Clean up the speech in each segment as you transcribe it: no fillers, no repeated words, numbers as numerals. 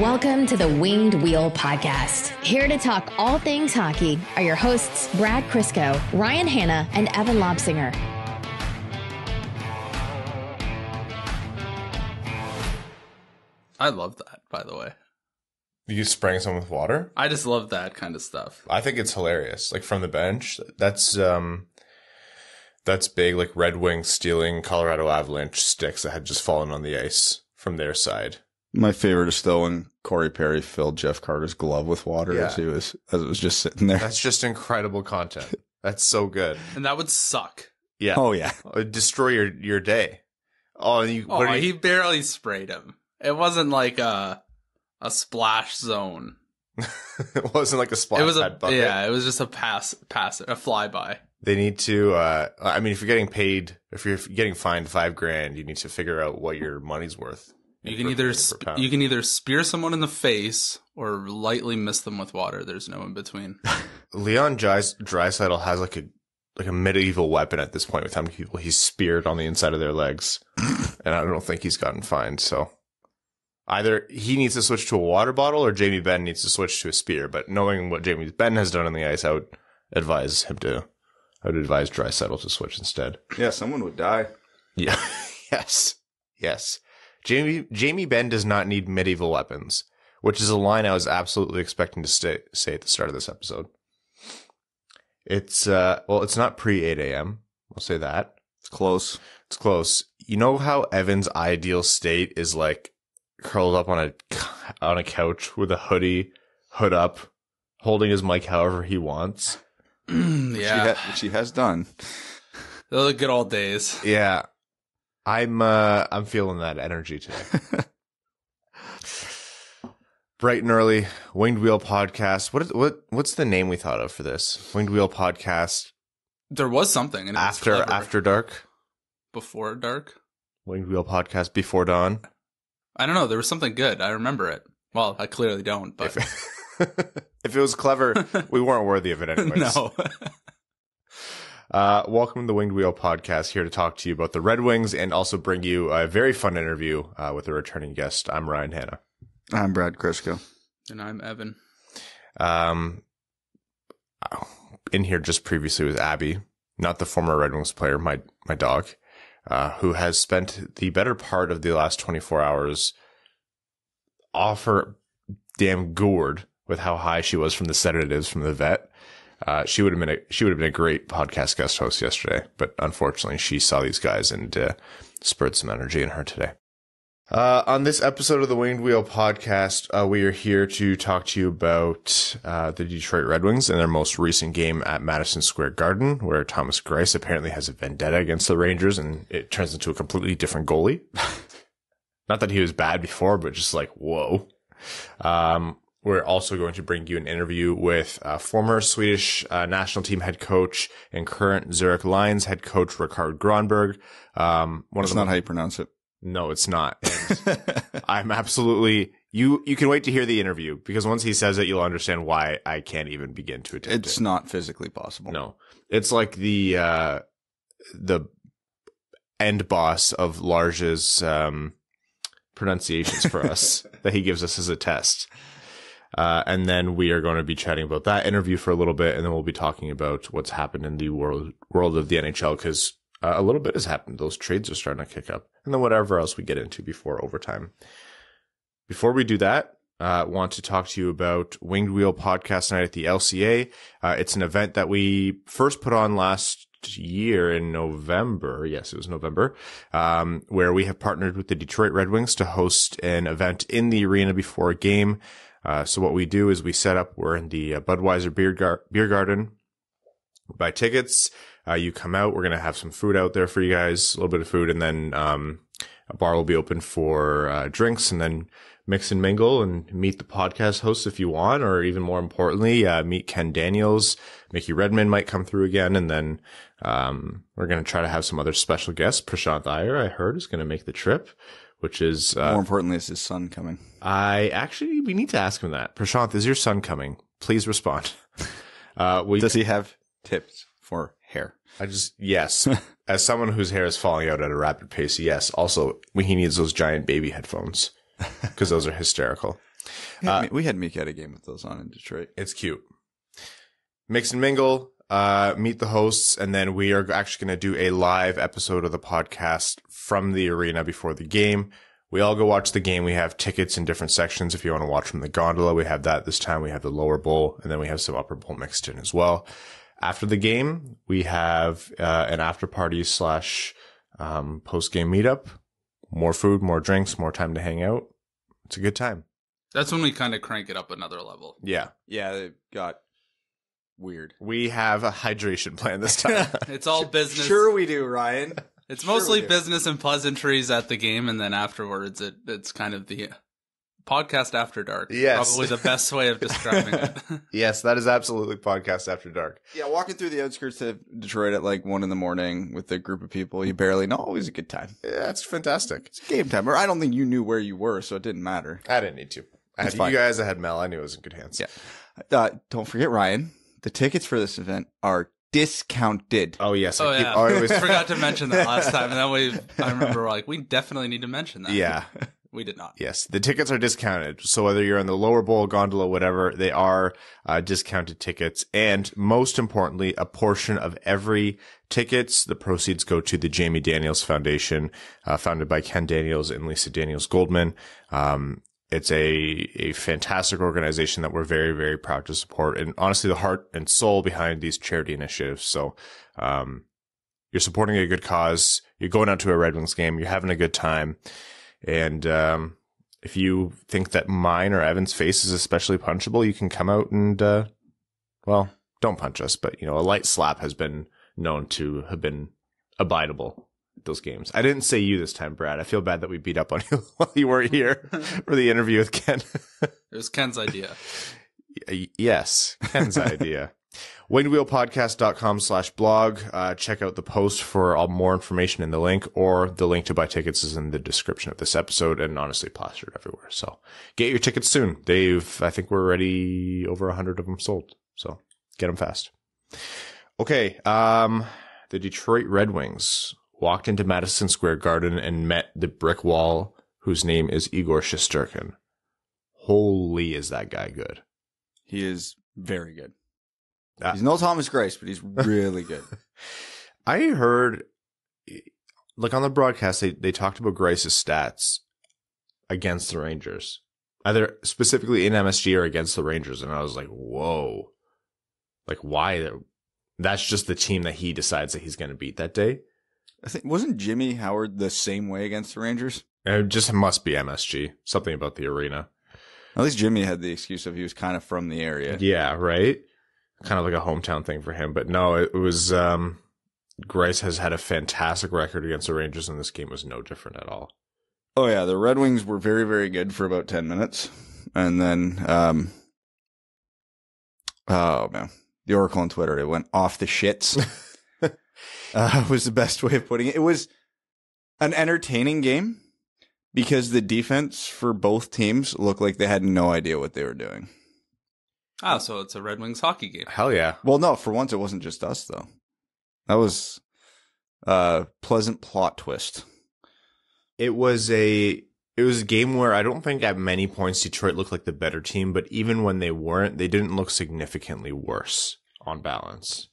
Welcome to the Winged Wheel Podcast. Here to talk all things hockey are your hosts, Brad Crisco, Ryan Hanna, and Evan Lobsinger. I love that, by the way. You spraying someone with water? I just love that kind of stuff. I think it's hilarious. Like from the bench, that's big. Like Red Wings stealing Colorado Avalanche sticks that had just fallen on the ice from their side. My favorite is though when Corey Perry filled Jeff Carter's glove with water as it was just sitting there. That's just incredible content. That's so good. And that would suck. Yeah. Oh yeah. It'd destroy your day. He barely sprayed him. It wasn't like a splash zone. It wasn't like a splash. It was a bucket. Yeah. It was just a pass, a flyby. They need to. I mean, if you're getting paid, if you're getting fined $5,000, you need to figure out what your money's worth. You can either spear someone in the face or lightly miss them with water. There's no in between. Leon Draisaitl has like a medieval weapon at this point with how many people he's speared on the inside of their legs, and I don't think he's gotten fined. So either he needs to switch to a water bottle or Jamie Benn needs to switch to a spear. But knowing what Jamie Benn has done on the ice, I would advise Draisaitl to switch instead. Yeah, someone would die. Yeah. Yes. Jamie Benn does not need medieval weapons, which is a line I was absolutely expecting to say at the start of this episode. It's it's not pre-8 a.m. I'll say that. It's close. You know how Evan's ideal state is like curled up on a couch with a hood up, holding his mic however he wants. Which he has done. Those are good old days. Yeah. I'm feeling that energy today. Bright and early, Winged Wheel Podcast. What's the name we thought of for this? Winged Wheel Podcast. There was something. And it after dark. Before dark. Winged Wheel Podcast before dawn. I don't know. There was something good. I remember it. Well, I clearly don't. But if it was clever, we weren't worthy of it anyways. No. Welcome to the Winged Wheel Podcast, here to talk to you about the Red Wings and also bring you a very fun interview with a returning guest. I'm Ryan Hanna. I'm Brad Crisco. And I'm Evan. In here just previously was Abby, not the former Red Wings player, my dog, who has spent the better part of the last 24 hours off her damn gourd with how high she was from the sedatives from the vet. She would have been a great podcast guest host yesterday, but unfortunately she saw these guys and spurred some energy in her today. On this episode of the Winged Wheel Podcast, we are here to talk to you about the Detroit Red Wings and their most recent game at Madison Square Garden, where Thomas Greiss apparently has a vendetta against the Rangers, and it turns into a completely different goalie. Not that he was bad before, but just like, whoa. We're also going to bring you an interview with former Swedish national team head coach and current Zurich Lions head coach Rikard Grönborg. That's not how you pronounce it. No, it's not. I'm absolutely you can wait to hear the interview, because once he says it, you'll understand why I can't even begin to attempt it. It's not physically possible. No, it's like the end boss of Large's pronunciations for us that he gives us as a test. And then we are going to be chatting about that interview for a little bit, and then we'll be talking about what's happened in the world of the NHL, because a little bit has happened. Those trades are starting to kick up, and then whatever else we get into before overtime. Before we do that, I want to talk to you about Winged Wheel Podcast Night at the LCA. It's an event that we first put on last year in November. Yes, it was November, where we have partnered with the Detroit Red Wings to host an event in the arena before a game. So what we do is we set up, we're in the Budweiser Beer Garden, we buy tickets, you come out, we're going to have some food out there for you guys, a little bit of food, and then a bar will be open for drinks, and then mix and mingle and meet the podcast hosts if you want, or even more importantly, meet Ken Daniels, Mickey Redmond might come through again, and then we're going to try to have some other special guests. Prashanth Iyer, I heard, is going to make the trip. Which is more importantly, is his son coming? We need to ask him that. Prashanth, is your son coming? Please respond. Does he have tips for hair? Yes. As someone whose hair is falling out at a rapid pace, yes. Also, he needs those giant baby headphones, because those are hysterical. We had Meek at a game with those on in Detroit. It's cute. Mix and mingle, meet the hosts, and then we are actually going to do a live episode of the podcast from the arena before the game. We all go watch the game. We have tickets in different sections. If you want to watch from the gondola, we have that this time. We have the lower bowl, and then we have some upper bowl mixed in as well. After the game, we have an after party / post-game meetup. More food, more drinks, more time to hang out. It's a good time. That's when we kind of crank it up another level. Yeah. Yeah, it got weird. We have a hydration plan this time. It's all business. Sure we do, Ryan. It's mostly business and pleasantries at the game, and then afterwards, it's kind of the podcast after dark. Yes. Probably the best way of describing it. Yes, that is absolutely podcast after dark. Yeah, walking through the outskirts of Detroit at like 1 a.m. with a group of people you barely know, always a good time. Yeah, it's fantastic. It's game time. Or I don't think you knew where you were, so it didn't matter. I didn't need to. I had you guys, I had Mel. I knew it was in good hands. Yeah. Don't forget, Ryan, the tickets for this event are discounted. Oh, yes. Oh, yeah. I forgot to mention that last time. And then I remember we're like, we definitely need to mention that. Yeah. We did not. Yes. The tickets are discounted. So whether you're in the lower bowl, gondola, whatever, they are discounted tickets. And most importantly, a portion of every tickets, the proceeds go to the Jamie Daniels Foundation, founded by Ken Daniels and Lisa Daniels Goldman. It's a fantastic organization that we're very, very proud to support, and honestly, the heart and soul behind these charity initiatives. So you're supporting a good cause. You're going out to a Red Wings game. You're having a good time. And if you think that mine or Evan's face is especially punchable, you can come out and, well, don't punch us, but, you know, a light slap has been known to have been abidable. Those games. I didn't say you this time, Brad. I feel bad that we beat up on you while you weren't here for the interview with Ken. It was Ken's idea. Yes, Ken's idea. wingedwheelpodcast.com/blog. Check out the post for all more information in the link, or the link to buy tickets is in the description of this episode, and honestly plastered everywhere. So get your tickets soon. I think we're already over 100 of them sold. So get them fast. Okay. The Detroit Red Wings walked into Madison Square Garden and met the brick wall, whose name is Igor Shesterkin. Holy, is that guy good. He is very good. He's no Thomas Greiss, but he's really good. I heard, like on the broadcast, they talked about Greiss's stats against the Rangers, either specifically in MSG or against the Rangers. And I was like, whoa, like why? That's just the team that he decides that he's going to beat that day. I think, wasn't Jimmy Howard the same way against the Rangers? It just must be MSG. Something about the arena. At least Jimmy had the excuse of he was kind of from the area. Yeah, right? Kind of like a hometown thing for him. But no, it was Greiss has had a fantastic record against the Rangers, and this game was no different at all. Oh, yeah. The Red Wings were very, very good for about 10 minutes. And then, oh, man. The Oracle on Twitter, it went off the shits. Was the best way of putting it. It was an entertaining game because the defense for both teams looked like they had no idea what they were doing. Oh, so it's a Red Wings hockey game. Hell yeah. Well, no, for once it wasn't just us, though. That was a pleasant plot twist. It was a game where I don't think at many points Detroit looked like the better team, but even when they weren't, they didn't look significantly worse on balance.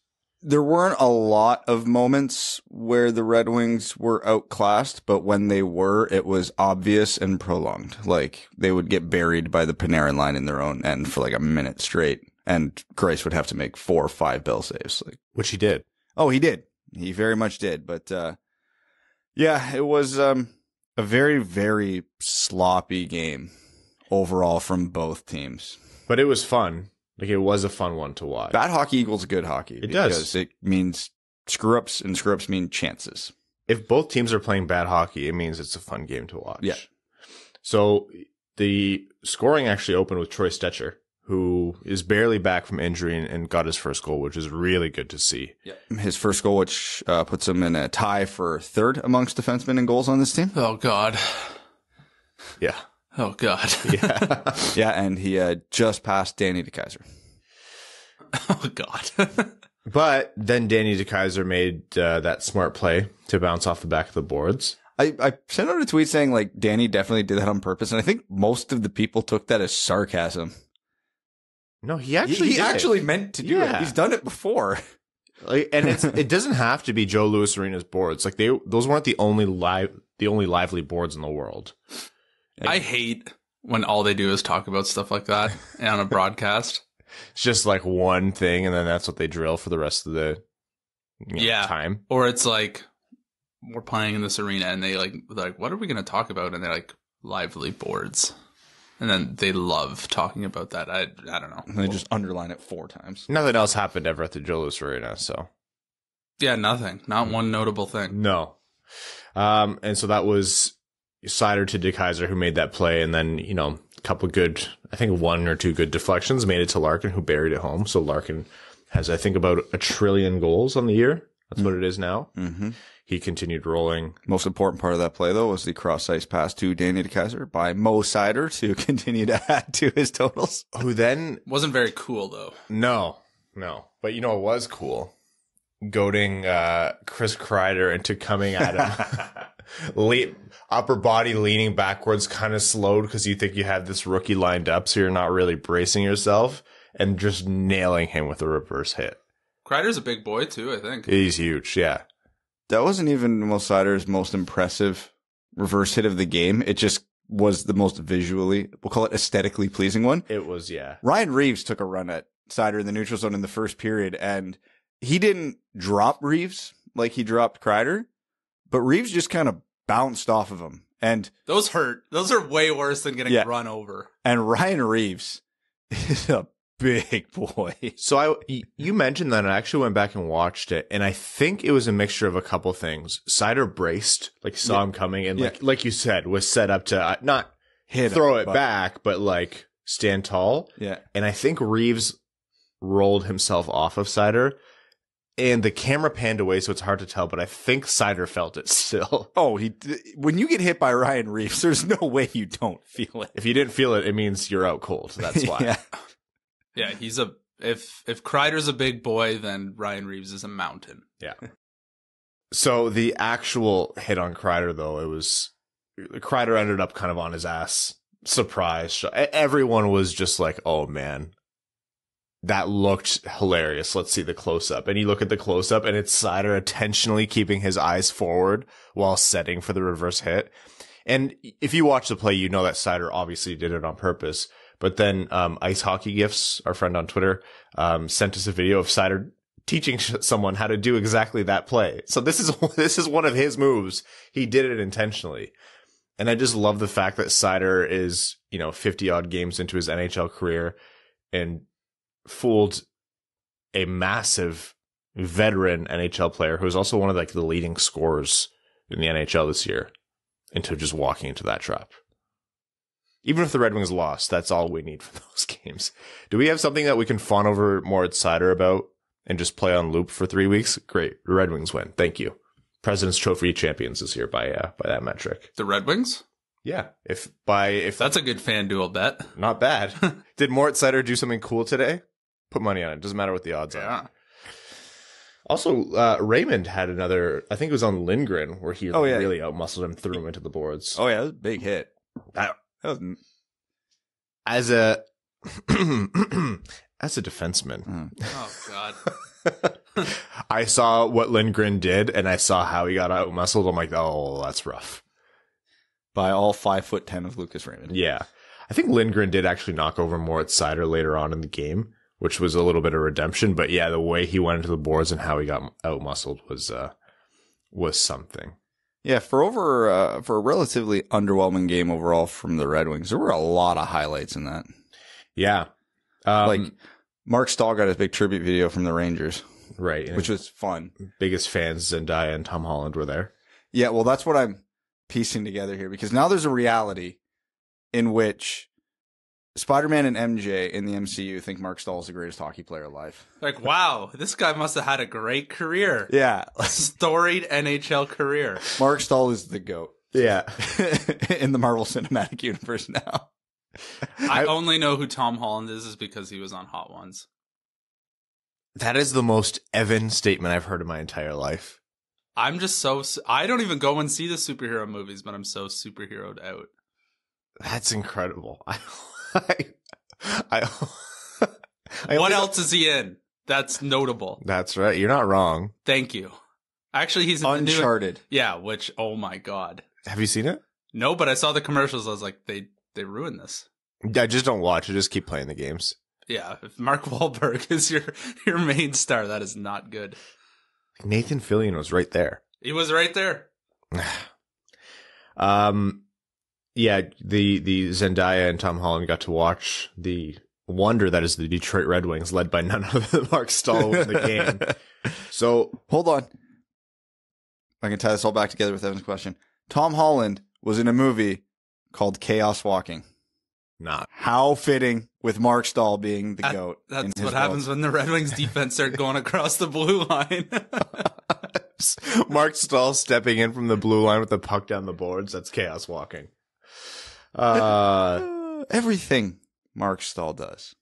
There weren't a lot of moments where the Red Wings were outclassed, but when they were, it was obvious and prolonged. Like, they would get buried by the Panarin line in their own end for like a minute straight, and Greiss would have to make 4 or 5 bell saves. Like, which he did. Oh, he did. He very much did. But, yeah, it was a very, very sloppy game overall from both teams. But it was fun. Like, it was a fun one to watch. Bad hockey equals good hockey. It does. Because it means screw-ups, and screw-ups mean chances. If both teams are playing bad hockey, it means it's a fun game to watch. Yeah. So the scoring actually opened with Troy Stetcher, who is barely back from injury and got his first goal, which is really good to see. Yeah. His first goal, which puts him in a tie for third amongst defensemen in goals on this team. Oh, God. Yeah. Oh, God. Yeah. Yeah, and he just passed Danny DeKeyser. Oh, God. But then Danny DeKeyser made that smart play to bounce off the back of the boards. I sent out a tweet saying like Danny definitely did that on purpose, and I think most of the people took that as sarcasm. No, he actually meant to do it. He's done it before. Like, and it's, it doesn't have to be Joe Louis Arena's boards. Like those weren't the only lively boards in the world. Like, I hate when all they do is talk about stuff like that on a broadcast. It's just like one thing, and then that's what they drill for the rest of the time. Or it's like we're playing in this arena, and they like what are we going to talk about? And they're like lively boards. And then they love talking about that. I don't know. And they just underline it 4 times. Nothing else happened ever at the Joe Louis Arena, so. Yeah, nothing. Not one notable thing. No. And so that was Seider to DeKeyser who made that play. And then, you know, a couple good, I think 1 or 2 good deflections made it to Larkin, who buried it home. So Larkin has, I think, about 1 trillion goals on the year. That's what it is now. Mm-hmm. He continued rolling. Most important part of that play, though, was the cross-ice pass to Danny DeKeyser by Mo Seider to continue to add to his totals. Who then... Wasn't very cool, though. No. But you know what was cool? Goading Chris Kreider into coming at him. Upper body leaning backwards, kind of slowed because you think you have this rookie lined up, so you're not really bracing yourself. And just nailing him with a reverse hit. Kreider's a big boy, too, I think. He's huge, yeah. That wasn't even Mo Seider's most impressive reverse hit of the game. It just was the most visually, we'll call it aesthetically pleasing one. It was, yeah. Ryan Reeves took a run at Seider in the neutral zone in the first period, and he didn't drop Reeves like he dropped Kreider, but Reeves just kind of bounced off of him. And those hurt. Those are way worse than getting run over. And Ryan Reeves is a big boy. So you mentioned that, and I actually went back and watched it, and I think it was a mixture of a couple things. Seider braced, like saw him coming, and like you said, was set up to not hit, throw it back, but like stand tall. Yeah. And I think Reeves rolled himself off of Seider, and the camera panned away, so it's hard to tell. But I think Seider felt it still. Oh, when you get hit by Ryan Reeves, there's no way you don't feel it. If you didn't feel it, it means you're out cold. That's why. Yeah. Yeah, he's a if Kreider's a big boy, then Ryan Reeves is a mountain. Yeah. So the actual hit on Kreider, though, it was Kreider ended up kind of on his ass, surprised. Everyone was just like, "Oh man, that looked hilarious. Let's see the close up." And you look at the close up, and it's Seider intentionally keeping his eyes forward while setting for the reverse hit. And if you watch the play, you know that Seider obviously did it on purpose. But then Ice Hockey Gifts, our friend on Twitter, sent us a video of Seider teaching someone how to do exactly that play. So this is one of his moves. He did it intentionally. And I just love the fact that Seider is, you know, 50-odd games into his NHL career and fooled a massive veteran NHL player who is also one of like the leading scorers in the NHL this year into just walking into that trap. Even if the Red Wings lost, that's all we need for those games. Do we have something that we can fawn over more at Seider about and just play on loop for 3 weeks? Great. The Red Wings win. Thank you. President's Trophy champions this year by that metric. The Red Wings? Yeah. If that's a good fan duel bet. Not bad. Did Moritz Seider do something cool today? Put money on it. Doesn't matter what the odds are. Also, Raymond had another, I think it was on Lindgren, where he really outmuscled him, threw him into the boards. Oh, yeah. That was a big hit. As a as a defenseman. Oh, God. I saw what Lindgren did, and I saw how he got out-muscled. I'm like, oh, that's rough. By all 5'10" of Lucas Raymond. Yeah. I think Lindgren did actually knock over Moritz Seider later on in the game, which was a little bit of redemption. But, yeah, the way he went into the boards and how he got out-muscled was something. Yeah, for a relatively underwhelming game overall from the Red Wings, there were a lot of highlights in that. Yeah. Like, Mark Staal got his big tribute video from the Rangers. Right. Which was fun. Biggest fans, Zendaya and Tom Holland were there. Yeah, well, that's what I'm piecing together here, because now there's a reality in which Spider-Man and MJ in the MCU think Mark Staal is the greatest hockey player alive. Like, wow, this guy must have had a great career. Yeah. Storied NHL career. Mark Staal is the GOAT. Yeah. In the Marvel Cinematic Universe now. I only know who Tom Holland is because he was on Hot Ones. That is the most Evan statement I've heard in my entire life. I'm just so... I don't even go and see the superhero movies, but I'm so superheroed out. That's incredible. What else is he in? That's notable. That's right. You're not wrong. Thank you. Actually, he's in Uncharted. Yeah, which, oh my God. Have you seen it? No, but I saw the commercials. I was like, they ruined this. I just don't watch it. Just keep playing the games. Yeah, if Mark Wahlberg is your main star, that is not good. Nathan Fillion was right there. He was right there. Yeah, the Zendaya and Tom Holland got to watch the wonder that is the Detroit Red Wings, led by none other than Mark Staal in the game. So hold on, I can tie this all back together with Evan's question. Tom Holland was in a movie called Chaos Walking. Not how fitting with Mark Staal being the GOAT. That's what happens when the Red Wings defense start going across the blue line. Mark Staal stepping in from the blue line with the puck down the boards. That's chaos walking. Everything Mark Staal does.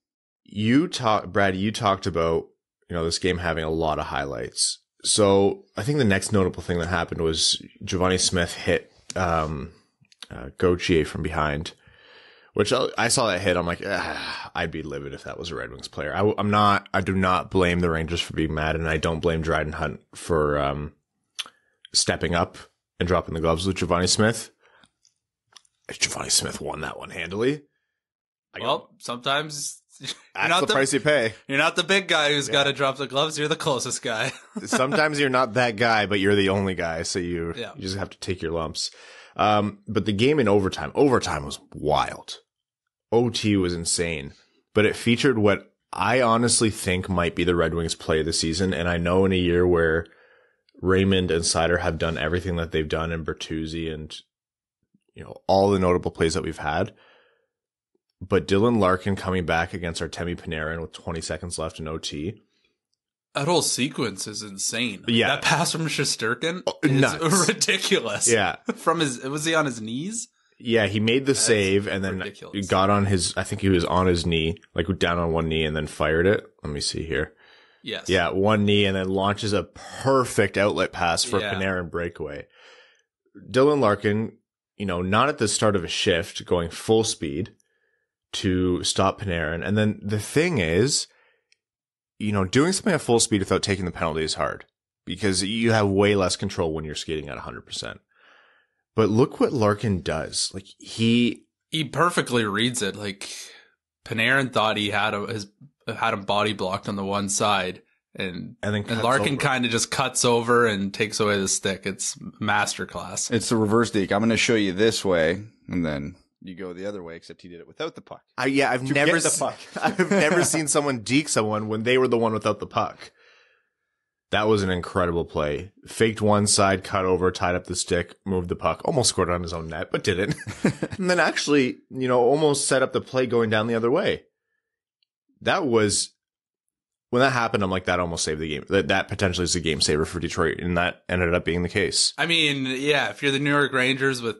Brad, you talked about, you know, this game having a lot of highlights. So I think the next notable thing that happened was Giovanni Smith hit Gauthier from behind. Which I saw that hit. I'm like, I'd be livid if that was a Red Wings player. I'm not. I do not blame the Rangers for being mad, and I don't blame Dryden Hunt for stepping up and dropping the gloves with Giovanni Smith. Giovanni Smith won that one handily. Well, sometimes that's the price you pay. You're not the big guy who's got to drop the gloves. You're the closest guy. Sometimes you're not that guy, but you're the only guy, so you just have to take your lumps. But the game in overtime. Overtime was wild. OT was insane, but it featured what I honestly think might be the Red Wings play of the season. And I know in a year where Raymond and Seider have done everything that they've done, and Bertuzzi and, you know, all the notable plays that we've had, but Dylan Larkin coming back against Artemi Panarin with 20 seconds left in OT. That whole sequence is insane. Yeah. That pass from Shesterkin is ridiculous. Yeah. Was he on his knees? Yeah, he made the save and then got on his, I think he was on his knee, like down on one knee and then fired it. Let me see here. Yes. Yeah, one knee and then launches a perfect outlet pass for a Panarin breakaway. Dylan Larkin, you know, not at the start of a shift, going full speed to stop Panarin. And then the thing is, you know, doing something at full speed without taking the penalty is hard because you have way less control when you're skating at 100%. But look what Larkin does. Like he perfectly reads it. Like Panarin thought he had him body blocked on the one side, and Larkin kind of just cuts over and takes away the stick. It's masterclass. It's the reverse deke. I'm going to show you this way, and then you go the other way, except he did it without the puck. I've never seen someone deke someone when they were the one without the puck. That was an incredible play. Faked one side, cut over, tied up the stick, moved the puck, almost scored on his own net, but didn't. And then actually, you know, almost set up the play going down the other way. That was, when that happened, I'm like, that almost saved the game. That potentially is a game saver for Detroit, and that ended up being the case. I mean, yeah, if you're the New York Rangers with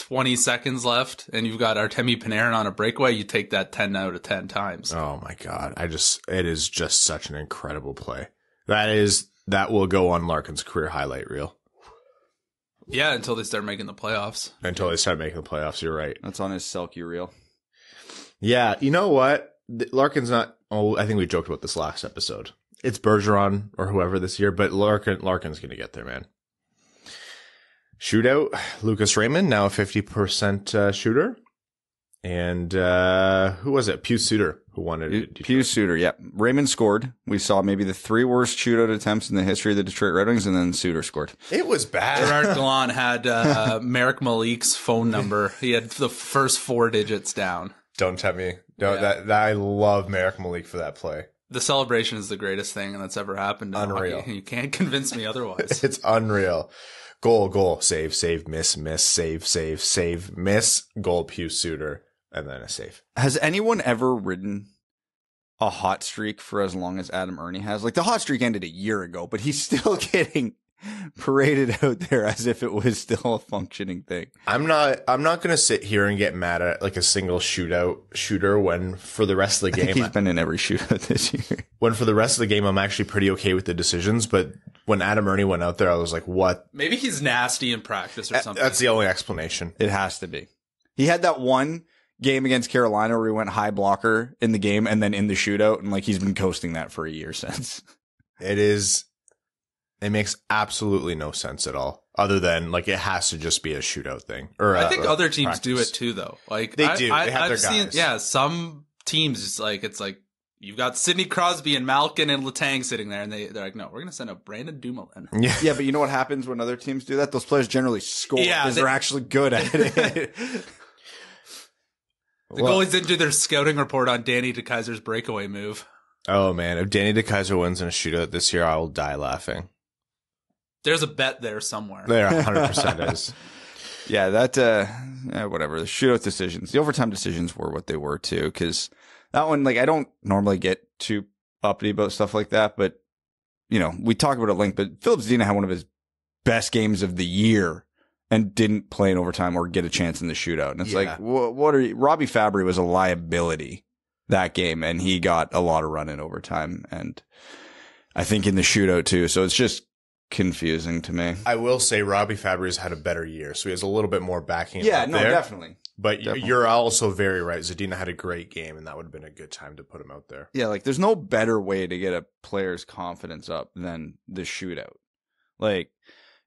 20 seconds left and you've got Artemi Panarin on a breakaway, you take that 10 out of 10 times. Oh my God. It is just such an incredible play. That will go on Larkin's career highlight reel. Yeah. Until they start making the playoffs. You're right. That's on his Selke reel. Yeah. You know what? Larkin's not. Oh, I think we joked about this last episode. It's Bergeron or whoever this year, but Larkin's going to get there, man. Shootout, Lucas Raymond, now a 50% shooter. And who was it? Pius Suter, who won it. Pius Suter, yeah. Raymond scored. We saw maybe the three worst shootout attempts in the history of the Detroit Red Wings, and then Suter scored. It was bad. Gerard Gallant had Marek Malik's phone number. He had the first four digits down. Don't tempt me. I love Marek Malik for that play. The celebration is the greatest thing that's ever happened to unreal. Hockey. You can't convince me otherwise. It's unreal. Goal, save, miss, save, miss, goal, Pius Suter, and then a save. Has anyone ever ridden a hot streak for as long as Adam Ernie has? Like, the hot streak ended a year ago, but he's still getting paraded out there as if it was still a functioning thing. I'm not going to sit here and get mad at like a single shooter when for the rest of the game. He's been in every shootout this year. When for the rest of the game, I'm actually pretty okay with the decisions, but when Adam Ernie went out there, I was like, what? Maybe he's nasty in practice or something. That's the only explanation. It has to be. He had that one game against Carolina where he went high blocker in the game and then in the shootout. And like, he's been coasting that for a year since. It is. It makes absolutely no sense at all. Other than, like, it has to just be a shootout thing. Or I think other teams practice. Do it too, though. Like they do. They have I've their guys. Seen, yeah, some teams it's like you've got Sidney Crosby and Malkin and Letang sitting there, and they're like, no, we're gonna send up Brandon Dumoulin. Yeah, yeah, but you know what happens when other teams do that? Those players generally score because they're actually good at it. Goalies didn't do their scouting report on Danny DeKeyser's breakaway move. Oh man, if Danny DeKeyser wins in a shootout this year, I will die laughing. There's a bet there somewhere. There 100% is. Yeah, that, whatever. The shootout decisions, the overtime decisions were what they were too. Because that one, like, I don't normally get too uppity about stuff like that. But, you know, we talk about it at length, but Philip Zadina had one of his best games of the year and didn't play in overtime or get a chance in the shootout. And it's like, what are you? Robbie Fabry was a liability that game, and he got a lot of run in overtime. And I think in the shootout too. So it's just confusing to me. I will say Robbie Fabry's had a better year, so he has a little bit more backing. Yeah, no, there. Definitely. But definitely. You're also very right. Zadina had a great game, and that would have been a good time to put him out there. Yeah, like there's no better way to get a player's confidence up than the shootout. Like,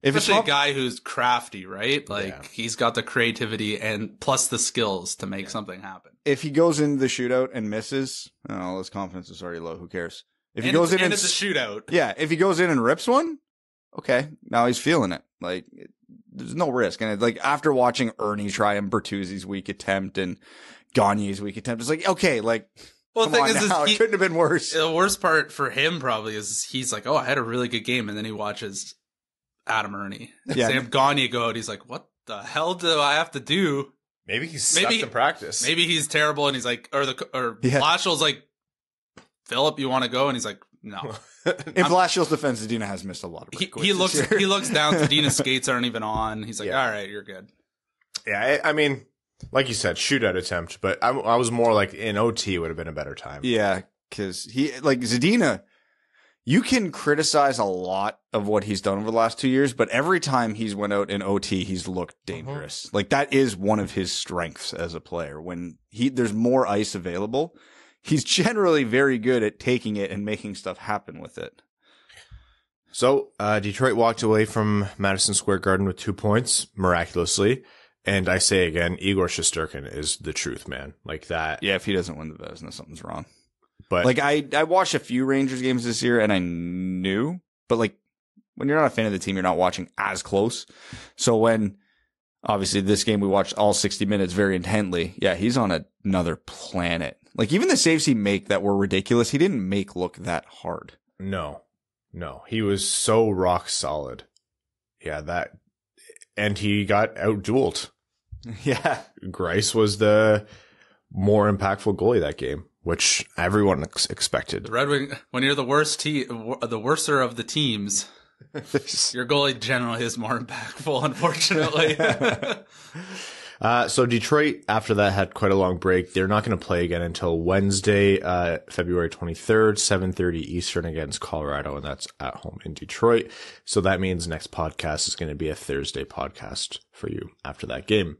if especially it's a guy who's crafty, right? Like he's got the creativity and plus the skills to make something happen. If he goes into the shootout and misses, oh, his confidence is already low. Who cares? If he goes in and it's a shootout, if he goes in and rips one. Okay, now he's feeling it. Like, there's no risk. And like, after watching Ernie try and Bertuzzi's weak attempt and Gagne's weak attempt, it's like, okay, like, well, the thing is it couldn't have been worse. The worst part for him probably is he's like, oh, I had a really good game. And then he watches Adam Ernie. Yeah. Sam Gagne go out. He's like, what the hell do I have to do? Maybe he's stuck in practice. Maybe he's terrible. And he's like, Lashell's like, Philip, you want to go? And he's like, no. In Blashill's defense, Zadina has missed a lot of breakaways. He looks down. Zadina's skates aren't even on. He's like, all right, you're good. Yeah, I mean, like you said, shootout attempt. But I was more like in OT would have been a better time. Yeah, because Zadina, you can criticize a lot of what he's done over the last 2 years, but every time he's went out in OT, he's looked dangerous. Like, that is one of his strengths as a player. When there's more ice available, he's generally very good at taking it and making stuff happen with it. So Detroit walked away from Madison Square Garden with 2 points, miraculously. And I say again, Igor Shesterkin is the truth, man. Like that. Yeah, if he doesn't win the Vezina, something's wrong. But like I watched a few Rangers games this year, and I knew. But like when you're not a fan of the team, you're not watching as close. So when obviously this game we watched all 60 minutes very intently. Yeah, he's on another planet. Like, even the saves he made that were ridiculous, he didn't make look that hard. No. He was so rock solid. Yeah, that. And he got out-dueled. Yeah. Greiss was the more impactful goalie that game, which everyone expected. The Red Wing, when you're the worser of the teams, your goalie generally is more impactful, unfortunately. So Detroit, after that, had quite a long break. They're not going to play again until Wednesday, February 23rd, 7:30 Eastern against Colorado, and that's at home in Detroit. So that means next podcast is going to be a Thursday podcast for you after that game.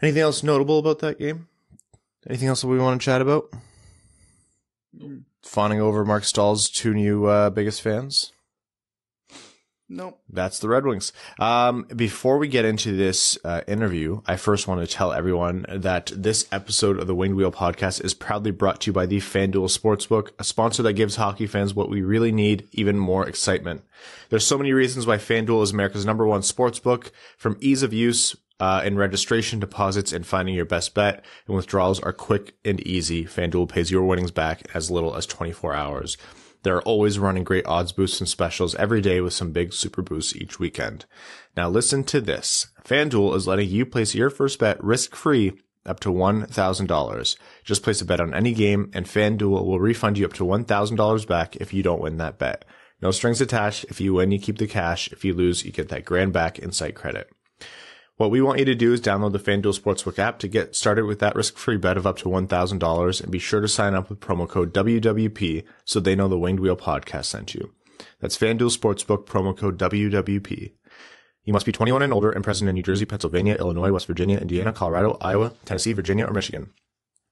Anything else notable about that game? Anything else that we want to chat about? Fawning over Mark Staal's two new biggest fans? Nope. That's the Red Wings. Before we get into this interview, I first want to tell everyone that this episode of the Winged Wheel Podcast is proudly brought to you by the FanDuel Sportsbook, a sponsor that gives hockey fans what we really need, even more excitement. There's so many reasons why FanDuel is America's #1 sportsbook, from ease of use in registration, deposits, and finding your best bet, and withdrawals are quick and easy. FanDuel pays your winnings back in as little as 24 hours. They're always running great odds boosts and specials every day with some big super boosts each weekend. Now listen to this. FanDuel is letting you place your first bet risk-free up to $1,000. Just place a bet on any game and FanDuel will refund you up to $1,000 back if you don't win that bet. No strings attached. If you win, you keep the cash. If you lose, you get that $1,000 back in site credit. What we want you to do is download the FanDuel Sportsbook app to get started with that risk-free bet of up to $1,000, and be sure to sign up with promo code WWP so they know the Winged Wheel Podcast sent you. That's FanDuel Sportsbook, promo code WWP. You must be 21 and older and present in New Jersey, Pennsylvania, Illinois, West Virginia, Indiana, Colorado, Iowa, Tennessee, Virginia, or Michigan.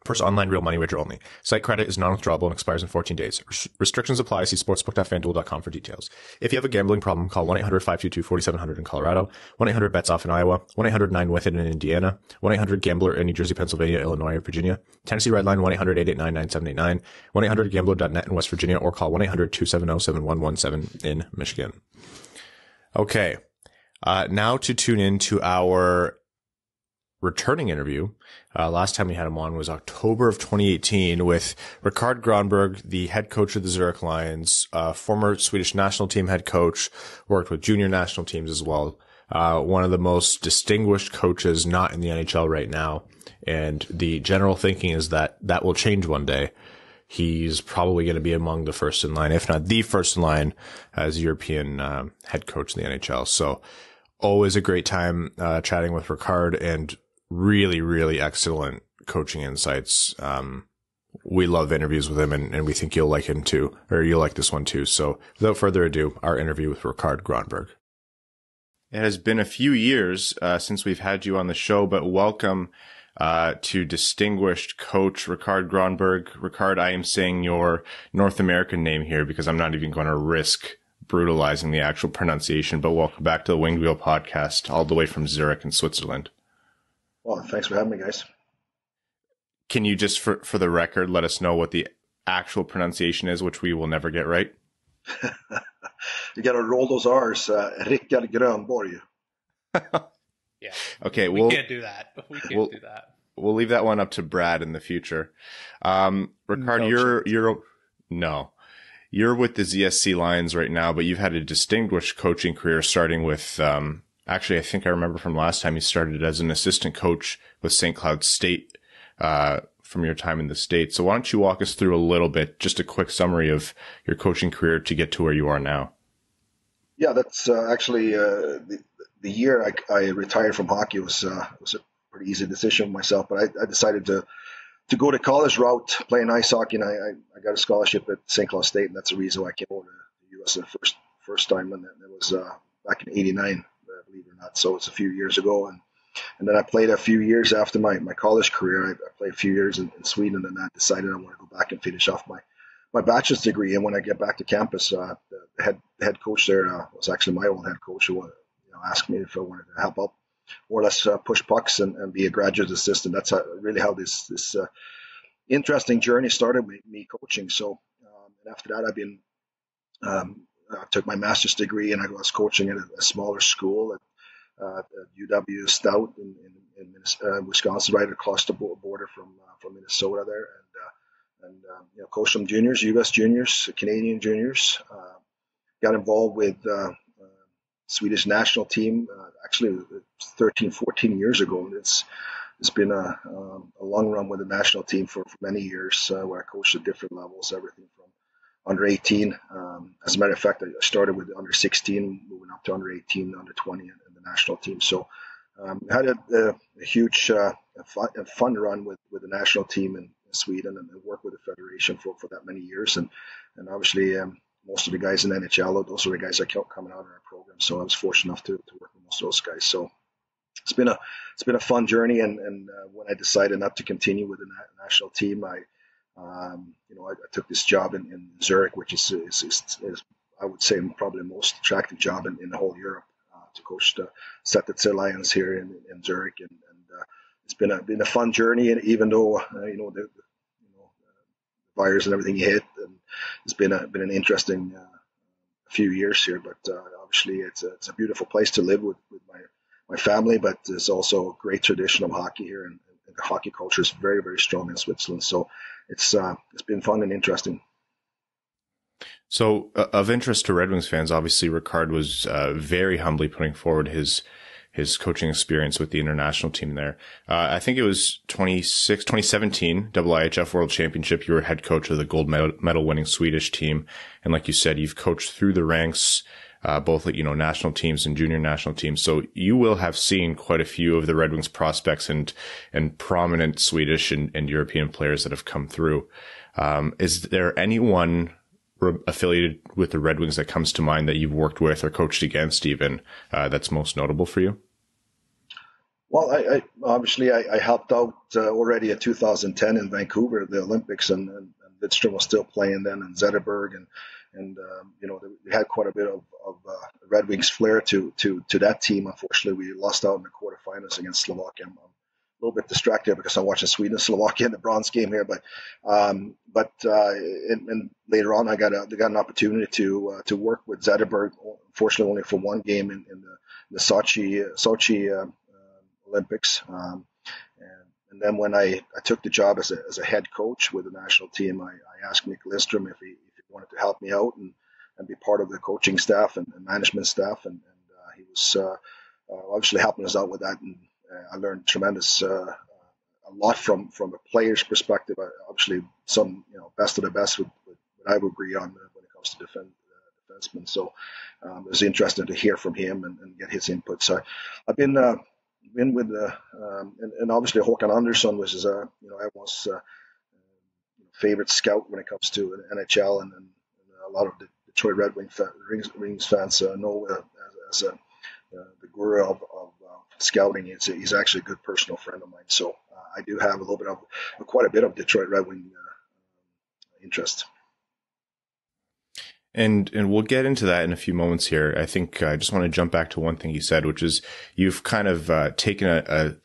First online real money wager only. Site credit is non-withdrawable and expires in 14 days. Restrictions apply. See sportsbook.fanduel.com for details. If you have a gambling problem, call 1-800-522-4700 in Colorado, 1-800-BETS-OFF in Iowa, 1-800-9-WITH-IT in Indiana, 1-800-GAMBLER in New Jersey, Pennsylvania, Illinois, or Virginia, Tennessee Redline 1-800-889-9789, 1-800-GAMBLER.net in West Virginia, or call 1-800-270-7117 in Michigan. Okay. Now to tune in to our returning interview. Last time we had him on was October of 2018 with Rikard Grönborg, the head coach of the Zurich Lions, former Swedish national team head coach, worked with junior national teams as well. One of the most distinguished coaches not in the NHL right now. And the general thinking is that that will change one day. He's probably going to be among the first in line, if not the first in line, as European head coach in the NHL. So always a great time chatting with Rikard, and really, really excellent coaching insights. We love interviews with him, and we think you'll like him too, or you'll like this one too. So without further ado, our interview with Rikard Grönborg. It has been a few years since we've had you on the show, but welcome to distinguished coach Rikard Grönborg. Rikard, I am saying your North American name here because I'm not even going to risk brutalizing the actual pronunciation, but welcome back to the Winged Wheel Podcast, all the way from Zurich in Switzerland. Well, thanks for having me, guys. Can you just, for the record, let us know what the actual pronunciation is, which we will never get right? You got to roll those R's. Rikard Grönborg. Yeah. Okay. We can't do that. We'll leave that one up to Brad in the future. Rikard, no, you're with the ZSC Lions right now, but you've had a distinguished coaching career starting with, actually, I think I remember from last time you started as an assistant coach with St. Cloud State, from your time in the States. So why don't you walk us through a little bit, just a quick summary of your coaching career to get to where you are now? Yeah, that's actually, the year I retired from hockey was a pretty easy decision for myself, but I decided to go the college route, playing ice hockey, and I got a scholarship at St. Cloud State, and that's the reason why I came over to the U.S. the first time, and that was back in '89, believe it or not. So it's a few years ago, and then I played a few years after my college career. I played a few years in Sweden, and I decided I want to go back and finish off my bachelor's degree. And when I get back to campus, the head coach there was actually my old head coach, who asked me if I wanted to help out, more or less push pucks and be a graduate assistant. That's really how this interesting journey started with me coaching. So and after that, I took my master's degree, and I was coaching at a smaller school at UW Stout in Wisconsin, right across the border from Minnesota there, and coached some juniors, U.S. juniors, Canadian juniors. Got involved with Swedish national team, actually 13, 14 years ago. And it's been a long run with the national team for many years, where I coached at different levels, everything from under 18. As a matter of fact, I started with under 16, moving up to under 18, under 20, and the national team. So I had a huge fun run with the national team in Sweden, and worked with the federation for that many years. And obviously, most of the guys in the NHL, those are the guys that kept coming out of our program. So I was fortunate enough to work with most of those guys. So it's been a fun journey. And when I decided not to continue with the national team, I took this job in Zurich, which is I would say probably the most attractive job in the whole Europe, to coach the ZSC Lions here in Zurich. And it's been a fun journey. And even though fires and everything hit, and it's been an interesting few years here, but obviously it's a beautiful place to live with my family, but there's also a great tradition of hockey here, and the hockey culture is very, very strong in Switzerland. So it's been fun and interesting. So of interest to Red Wings fans, obviously Rikard was very humbly putting forward his coaching experience with the international team there. I think it was 2017 IIHF World Championship. You were head coach of the gold medal winning Swedish team. And like you said, you've coached through the ranks, both at, national teams and junior national teams. So you will have seen quite a few of the Red Wings prospects and prominent Swedish and European players that have come through. Is there anyone affiliated with the Red Wings that comes to mind that you've worked with or coached against even, that's most notable for you? Well, I helped out already in 2010 in Vancouver, the Olympics, and Lidstrom was still playing then, and Zetterberg, and you know, we had quite a bit of Red Wings flair to that team. Unfortunately, we lost out in the quarterfinals against Slovakia. I'm a little bit distracted because I'm watching Sweden, Slovakia in the bronze game here, but later on, I got an opportunity to work with Zetterberg. Unfortunately, only for one game in the Sochi Olympics. And then when I took the job as a head coach with the national team, I asked Nick Lidstrom if he wanted to help me out and be part of the coaching staff and management staff. And he was obviously helping us out with that. And I learned a lot from a player's perspective. Obviously, some, you know, best of the best would I would agree on when it comes to defensemen. So it was interesting to hear from him and get his input. So I've been with and obviously Håkan Andersson, which is everyone's favorite scout when it comes to NHL, and a lot of the Detroit Red Wings fans know as the guru of scouting. He's actually a good personal friend of mine, so I do have quite a bit of Detroit Red Wing interest. And we'll get into that in a few moments here. I think I just want to jump back to one thing you said, which is you've kind of taken a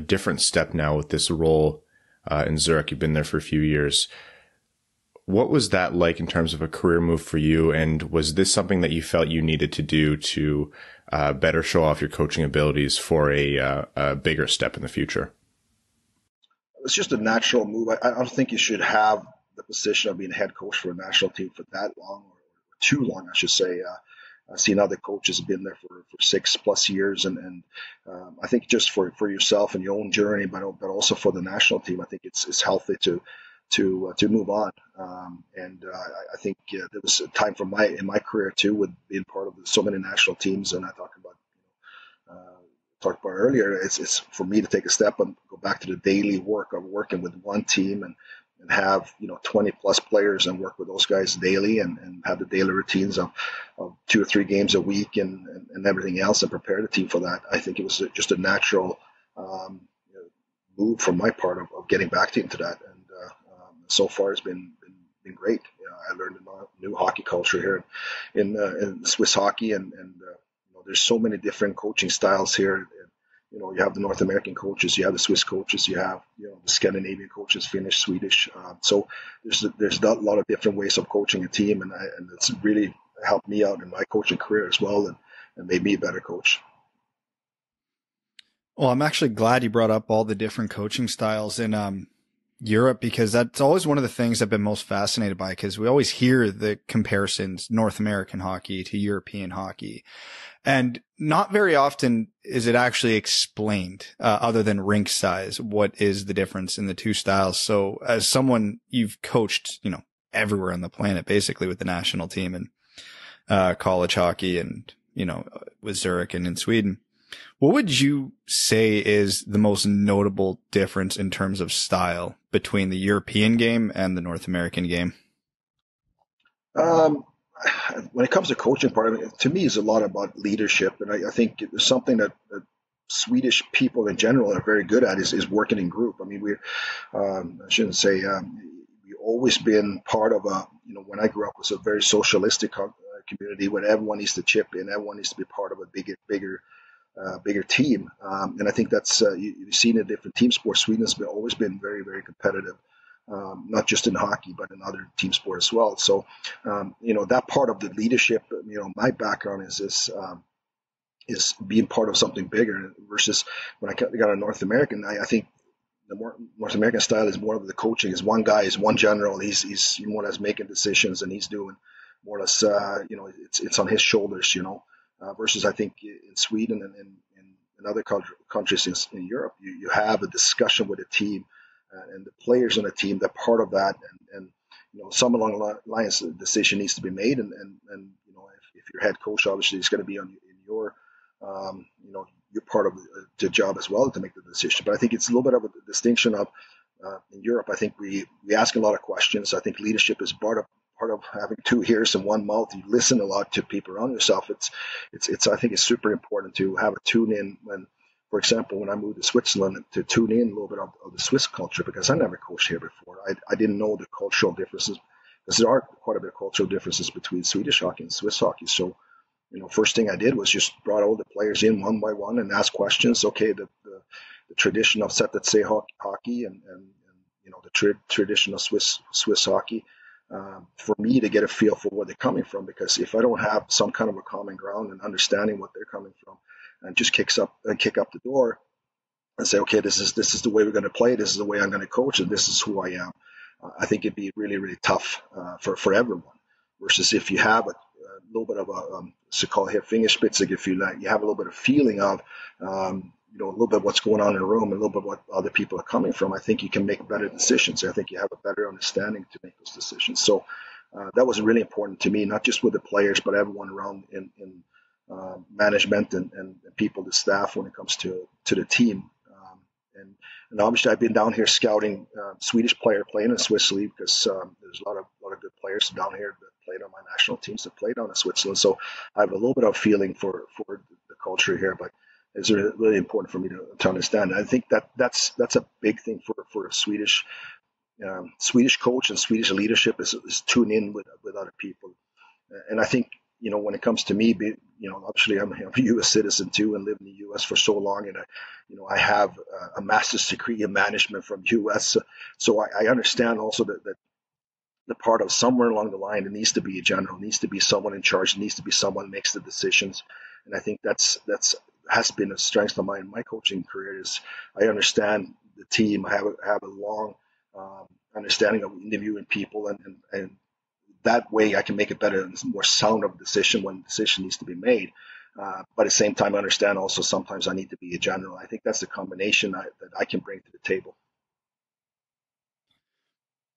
different step now with this role in Zurich. You've been there for a few years. What was that like in terms of a career move for you? And was this something that you felt you needed to do to better show off your coaching abilities for a bigger step in the future? It's just a natural move. I don't think you should have the position of being head coach for a national team for that long. Too long, I should say. I've seen other coaches have been there for 6+ years, and I think just for yourself and your own journey, but also for the national team, I think it's healthy to move on. I think there was a time in my career too, with being part of so many national teams, and I talked about earlier. It's for me to take a step and go back to the daily work of working with one team and have 20+ players and work with those guys daily and have the daily routines of 2 or 3 games a week and everything else and prepare the team for that. I think it was just a natural move from my part of getting back into that. And so far it's been great. I learned a new hockey culture here in Swiss hockey, and there's so many different coaching styles here. You have the North American coaches, you have the Swiss coaches, you have the Scandinavian coaches, Finnish, Swedish. So there's a lot of different ways of coaching a team, and it's really helped me out in my coaching career as well, and made me a better coach. Well, I'm actually glad you brought up all the different coaching styles in Europe, because that's always one of the things I've been most fascinated by, because we always hear the comparisons, North American hockey to European hockey. And not very often is it actually explained, other than rink size, what is the difference in the two styles. So as someone, you've coached, everywhere on the planet, basically, with the national team and, college hockey and, with Zurich and in Sweden. What would you say is the most notable difference in terms of style between the European game and the North American game? When it comes to coaching part, to me, it's a lot about leadership. And I think it's something that Swedish people in general are very good at is working in group. I mean, we've always been part of when I grew up, it was a very socialistic community where everyone needs to chip in, everyone needs to be part of a bigger team. And I think that's, you've seen in different team sports, Sweden has always been very, very competitive. Not just in hockey, but in other team sports as well. So, that part of the leadership, my background is being part of something bigger versus when I got a North American, I think the North American style is more of the coaching. It's one guy, is one general. He's more or less making decisions, and he's doing more or less, it's on his shoulders, versus I think in Sweden and in other countries in Europe, you have a discussion with a team, and the players on the team, they're part of that, and some along the lines, the decision needs to be made, and if your head coach, obviously, is going to be you're part of the job as well to make the decision. But I think it's a little bit of a distinction of in Europe. I think we ask a lot of questions. I think leadership is part of part of having 2 ears and 1 mouth. You listen a lot to people around yourself. It's I think it's super important to have a tune in when, for example, when I moved to Switzerland, to tune in a little bit of the Swiss culture, because I never coached here before. I didn't know the cultural differences, because there are quite a bit of cultural differences between Swedish hockey and Swiss hockey. So, you know, first thing I did was just brought all the players in one by one and asked questions. Okay, the tradition of set-that-say hockey and you know, the tradition of Swiss hockey, for me to get a feel for where they're coming from, because if I don't have some kind of a common ground and understanding what they're coming from, and just kick up the door and say, okay, this is the way we're going to play, this is the way I'm going to coach, and this is who I am, I think it'd be really, really tough for everyone. Versus if you have a little bit of a so-called here fingerspitzig, if you like, you have a little bit of feeling of you know, a little bit what's going on in the room, a little bit what other people are coming from, I think you can make better decisions. I think you have a better understanding to make those decisions. So that was really important to me, not just with the players, but everyone around in management and people, the staff, when it comes to the team. And obviously, I've been down here scouting Swedish player playing in Swiss league, because there's a lot of good players down here that played on my national teams, that played on in Switzerland. So I have a little bit of feeling for the culture here, but it's really important for me to understand. I think that's a big thing for a Swedish coach and Swedish leadership is tune in with other people. And I think, you know, when it comes to me, you know, obviously I'm a U.S. citizen too, and lived in the U.S. for so long, and I have a master's degree in management from U.S. So I understand also that the part of somewhere along the line, it needs to be a general, needs to be someone in charge, needs to be someone makes the decisions, and I think that's has been a strength of mine in my coaching career. Is I understand the team. I have a long understanding of interviewing people, and that way I can make a better and more sound of decision when decision needs to be made. But at the same time, I understand also sometimes I need to be a general. I think that's the combination that I can bring to the table.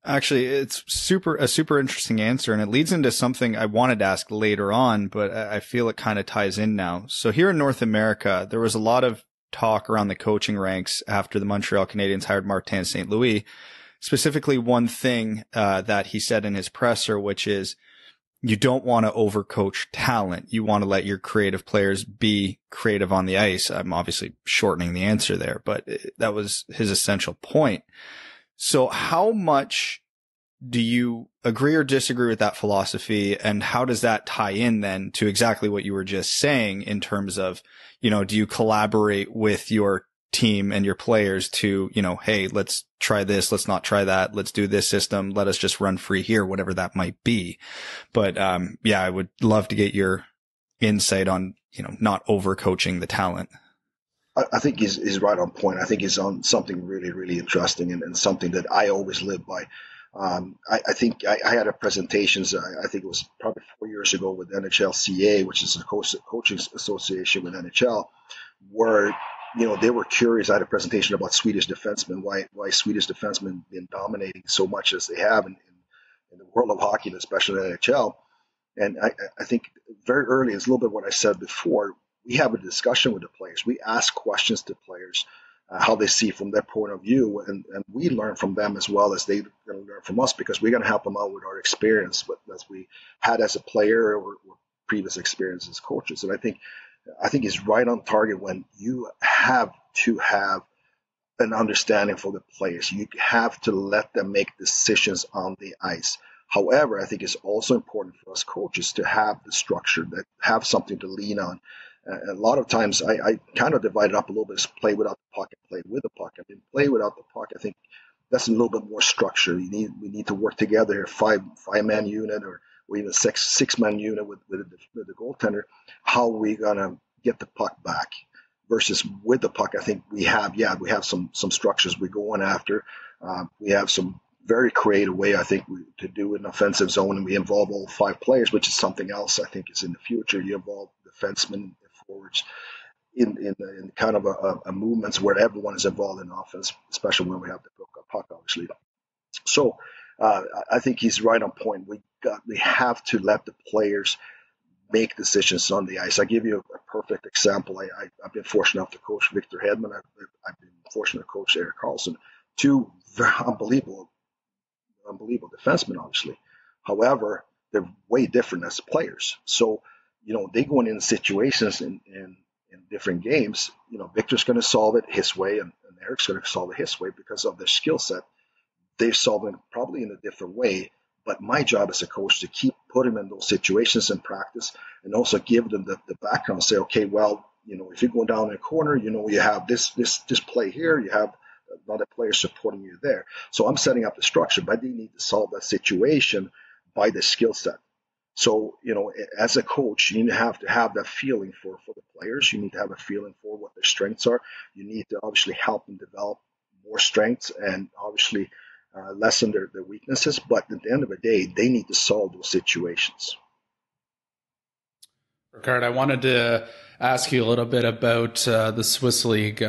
Actually, it's a super interesting answer, and it leads into something I wanted to ask later on, but I feel it kind of ties in now. So here in North America, there was a lot of talk around the coaching ranks after the Montreal Canadiens hired Martin St. Louis, specifically one thing that he said in his presser, which is you don't want to overcoach talent. You want to let your creative players be creative on the ice. I'm obviously shortening the answer there, but that was his essential point. So how much do you agree or disagree with that philosophy? And how does that tie in then to exactly what you were just saying in terms of, you know, do you collaborate with your team and your players to, you know, hey, let's try this. Let's not try that. Let's do this system. Let us just run free here, whatever that might be. But, yeah, I would love to get your insight on, you know, not overcoaching the talent. I think he's right on point. I think he's on something really, really interesting and something that I always live by. I think I had a presentation, I think it was probably 4 years ago, with NHLCA, which is a coaching association with NHL, where, you know, they were curious. I had a presentation about Swedish defensemen, why Swedish defensemen been dominating so much as they have in the world of hockey, and especially in NHL. And I think very early, it's a little bit what I said before, we have a discussion with the players. We ask questions to players, how they see from their point of view, and we learn from them as well as they're going to learn from us, because we're going to help them out with our experience that we had as a player or previous experience as coaches. And I think it's right on target when you have to have an understanding for the players. You have to let them make decisions on the ice. However, I think it's also important for us coaches to have the structure, that have something to lean on. A lot of times I kind of divide it up a little bit as play without the puck and play with the puck. I mean, play without the puck, I think that's a little bit more structure. We need to work together, five-man unit or even six-man unit with the goaltender. How are we going to get the puck back? Versus with the puck, I think we have some structures we're going after. We have some very creative way, I think, to do an offensive zone, and we involve all 5 players, which is something else I think is in the future. You involve defensemen, forwards in kind of a movements where everyone is involved in offense, especially when we have the puck, obviously. So I think he's right on point. We have to let the players make decisions on the ice. I give you a perfect example. I've been fortunate enough to coach Victor Hedman. I've been fortunate to coach Eric Carlson, two unbelievable defensemen, obviously. However, they're way different as players. So, you know, they go in situations in different games, you know, Victor's going to solve it his way and Eric's going to solve it his way because of their skill set. They're solving probably in a different way, but my job as a coach to keep putting them in those situations in practice and also give them the background, say, okay, well, you know, if you go down in a corner, you know, you have this play here, you have another player supporting you there. So I'm setting up the structure, but they need to solve that situation by the skill set. So, you know, as a coach, you have to have that feeling for the players. You need to have a feeling for what their strengths are. You need to obviously help them develop more strengths and obviously lessen their weaknesses. But at the end of the day, they need to solve those situations. Rikard, I wanted to ask you a little bit about the Swiss League,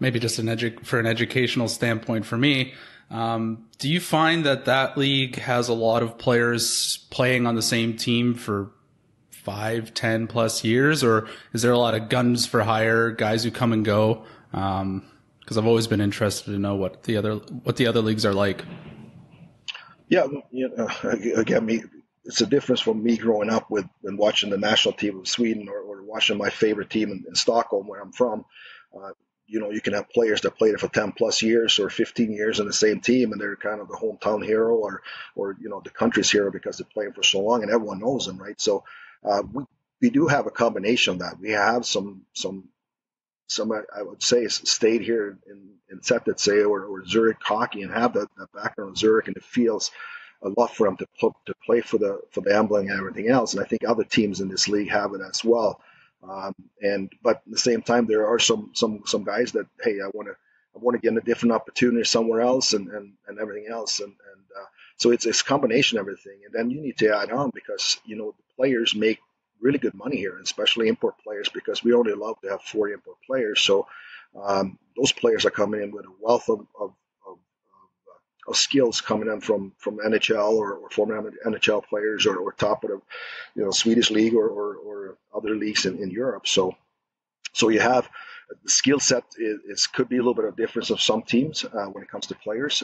maybe just for an educational standpoint for me. Do you find that league has a lot of players playing on the same team for 5-10 plus years, or is there a lot of guns for hire, guys who come and go? Because I've always been interested to know what the other leagues are like. Yeah, you know, again, it's a difference from me growing up with and watching the national team of Sweden or watching my favorite team in Stockholm, where I'm from. You know, you can have players that played it for 10 plus years or 15 years in the same team, and they're kind of the hometown hero or you know, the country's hero because they're playing for so long and everyone knows them, right? So we do have a combination of that. We have some I would say stayed here in Sättet or Zurich hockey and have that background in Zurich, and it feels a lot for them to play for the Ambling and everything else. And I think other teams in this league have it as well. But at the same time, there are some guys that, hey, I want to get a different opportunity somewhere else and everything else. So it's a combination of everything. And then you need to add on because, you know, the players make really good money here, especially import players, because we only love to have 40 import players. So those players are coming in with a wealth of skills coming in from NHL or former NHL players or top of the, you know, Swedish league or other leagues in Europe. So you have the skill set is could be a little bit of difference of some teams when it comes to players.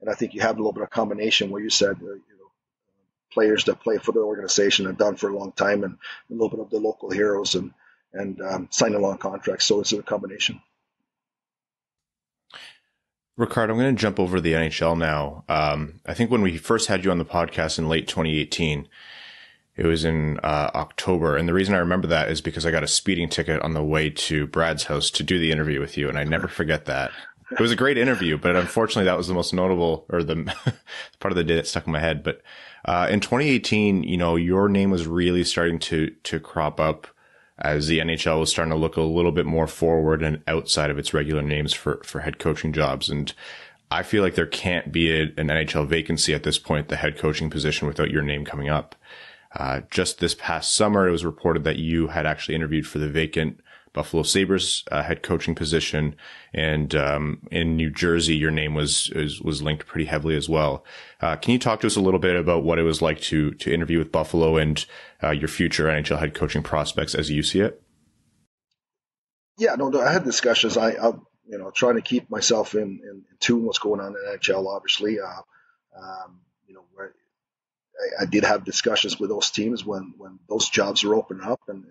And I think you have a little bit of combination where you said, you know, players that play for the organization and done for a long time and a little bit of the local heroes and signing long contracts. So it's a combination. Rikard, I'm going to jump over to the NHL now. I think when we first had you on the podcast in late 2018, it was in October. And the reason I remember that is because I got a speeding ticket on the way to Brad's house to do the interview with you. And I never forget that. It was a great interview, but unfortunately that was the most notable or the part of the day that stuck in my head. But in 2018, you know, your name was really starting to crop up as the NHL was starting to look a little bit more forward and outside of its regular names for head coaching jobs. And I feel like there can't be an NHL vacancy at this point, the head coaching position, without your name coming up. Just this past summer, it was reported that you had actually interviewed for the vacant Buffalo Sabres head coaching position. And in New Jersey, your name was linked pretty heavily as well. Can you talk to us a little bit about what it was like to interview with Buffalo and your future NHL head coaching prospects as you see it? Yeah, no, I had discussions. I'm you know, trying to keep myself in tune what's going on in NHL, obviously. You know, I did have discussions with those teams when those jobs were opening up, and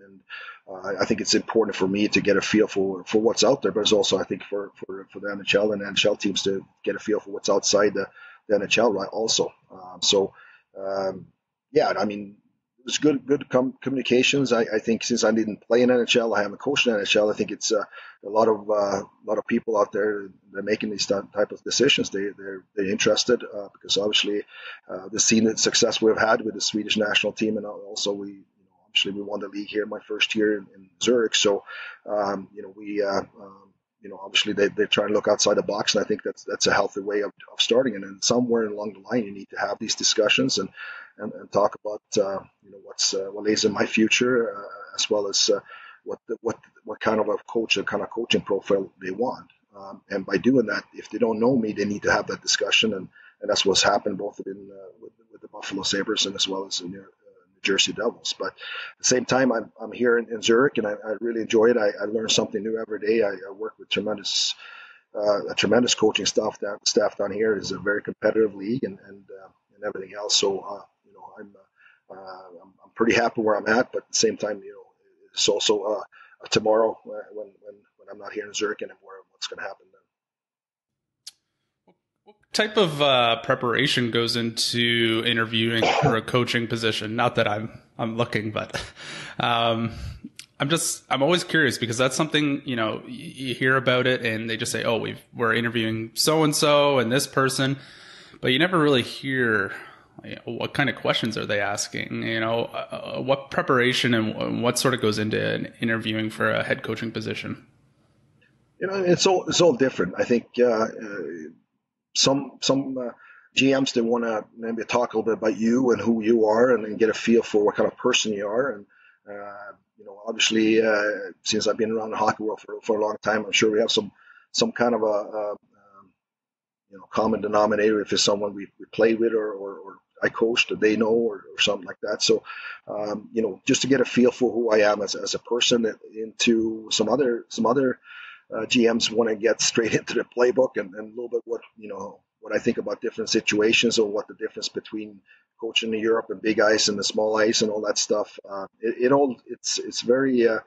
I think it's important for me to get a feel for what's out there, but it's also, I think, for the NHL and NHL teams to get a feel for what's outside the NHL, right, also. Yeah, I mean, it was good communications. I think since I didn't play in NHL, I haven't coached in NHL. I think it's a lot of people out there that are making these type of decisions. They're interested because obviously the scene and success we've had with the Swedish national team, and also we, you know, obviously we won the league here my first year in Zurich. So you know, we you know, obviously they're trying to look outside the box, and I think that's a healthy way of starting. And then somewhere along the line, you need to have these discussions and talk about you know, what lays in my future, as well as what kind of a coach and kind of coaching profile they want. And by doing that, if they don't know me, they need to have that discussion, and that's what's happened both in with the Buffalo Sabres and as well as in New Jersey Devils. But at the same time, I'm here in Zurich, and I really enjoy it. I learn something new every day. I work with tremendous coaching staff. Staff down here is a very competitive league, and and everything else. So, I'm pretty happy where I'm at, but at the same time, it's also tomorrow when I'm not here in Zurich anymore, what's going to happen then. What type of preparation goes into interviewing for a coaching position? Not that I'm looking, but I'm always curious, because that's something, you hear about it and they just say, oh, we're interviewing so-and-so and this person, but you never really hear what kind of questions are they asking, what preparation and what sort of goes into interviewing for a head coaching position. It's all different. I think some GMs, they want to maybe talk a little bit about you and who you are, and get a feel for what kind of person you are. And obviously, since I've been around the hockey world for a long time, I'm sure we have some kind of a common denominator, if it's someone we played with or I coached, that they know, or something like that. So, just to get a feel for who I am as a person. Into some other GMs want to get straight into the playbook and a little bit what I think about different situations, or what the difference between coaching in Europe and big ice and the small ice and all that stuff. It's very I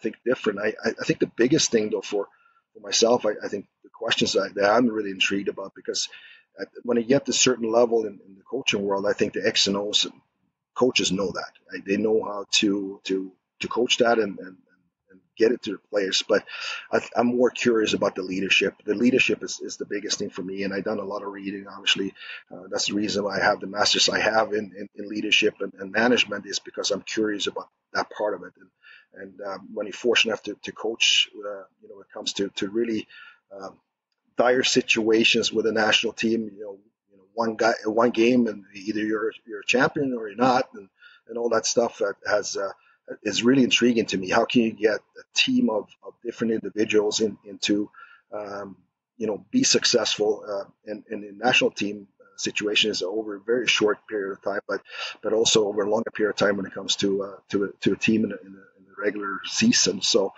think different. I think the biggest thing though for myself, I think the questions that I'm really intrigued about, because when you get to a certain level in the coaching world, I think the X and O's coaches know that. Right? They know how to coach that and get it to the players. But I'm more curious about the leadership. The leadership is the biggest thing for me, and I've done a lot of reading, obviously. That's the reason why I have the master's I have in leadership and management, is because I'm curious about that part of it. And when you're fortunate enough to coach, it comes to really dire situations with a national team, one game, and either you're a champion or you're not, and all that stuff is really intriguing to me. How can you get a team of different individuals into be successful in the national team situation is over a very short period of time, but also over a longer period of time when it comes to a team in a regular season. So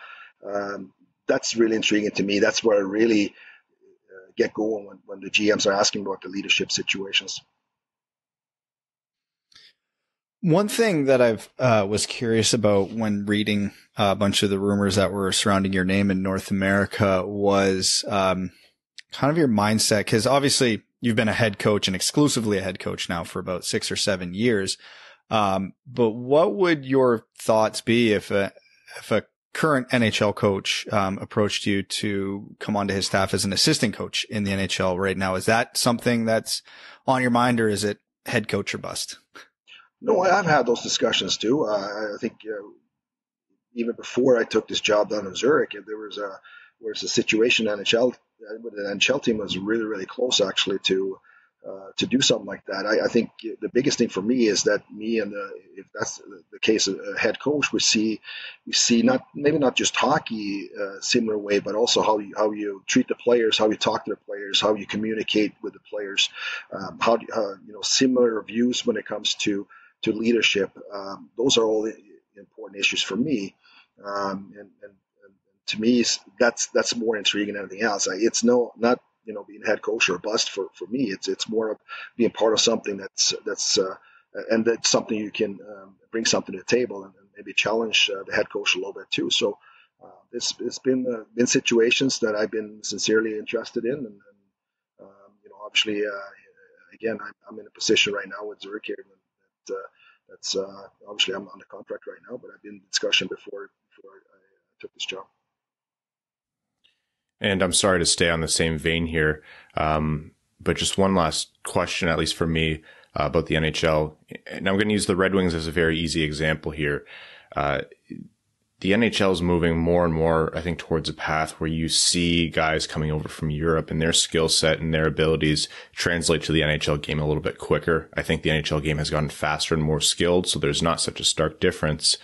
that's really intriguing to me. That's where I really get going when the GMs are asking about the leadership situations. One thing that I've was curious about when reading a bunch of the rumors that were surrounding your name in North America was kind of your mindset, because obviously you've been a head coach and exclusively a head coach now for about 6 or 7 years. But what would your thoughts be if a current NHL coach approached you to come onto his staff as an assistant coach in the NHL right now? Is that something that's on your mind, or is it head coach or bust? No, I've had those discussions too. I think even before I took this job down in Zurich, there was a situation with the NHL team was really, really close actually to do something like that. I think the biggest thing for me is that if that's the case, a head coach, we see not just hockey similar way, but also how you treat the players, how you talk to the players, how you communicate with the players, similar views when it comes to leadership. Those are all important issues for me. And to me, that's more intriguing than anything else. It's not being head coach or bust for me. It's more of being part of something that's something you can bring something to the table and maybe challenge the head coach a little bit too. So it's been situations that I've been sincerely interested in, and obviously, again, I'm in a position right now with Zurich here that's obviously I'm on the contract right now, but I've been in discussion before I took this job. And I'm sorry to stay on the same vein here, but just one last question, at least for me, about the NHL. And I'm going to use the Red Wings as a very easy example here. The NHL is moving more and more, I think, towards a path where you see guys coming over from Europe and their skill set and their abilities translate to the NHL game a little bit quicker. I think the NHL game has gotten faster and more skilled, so there's not such a stark difference.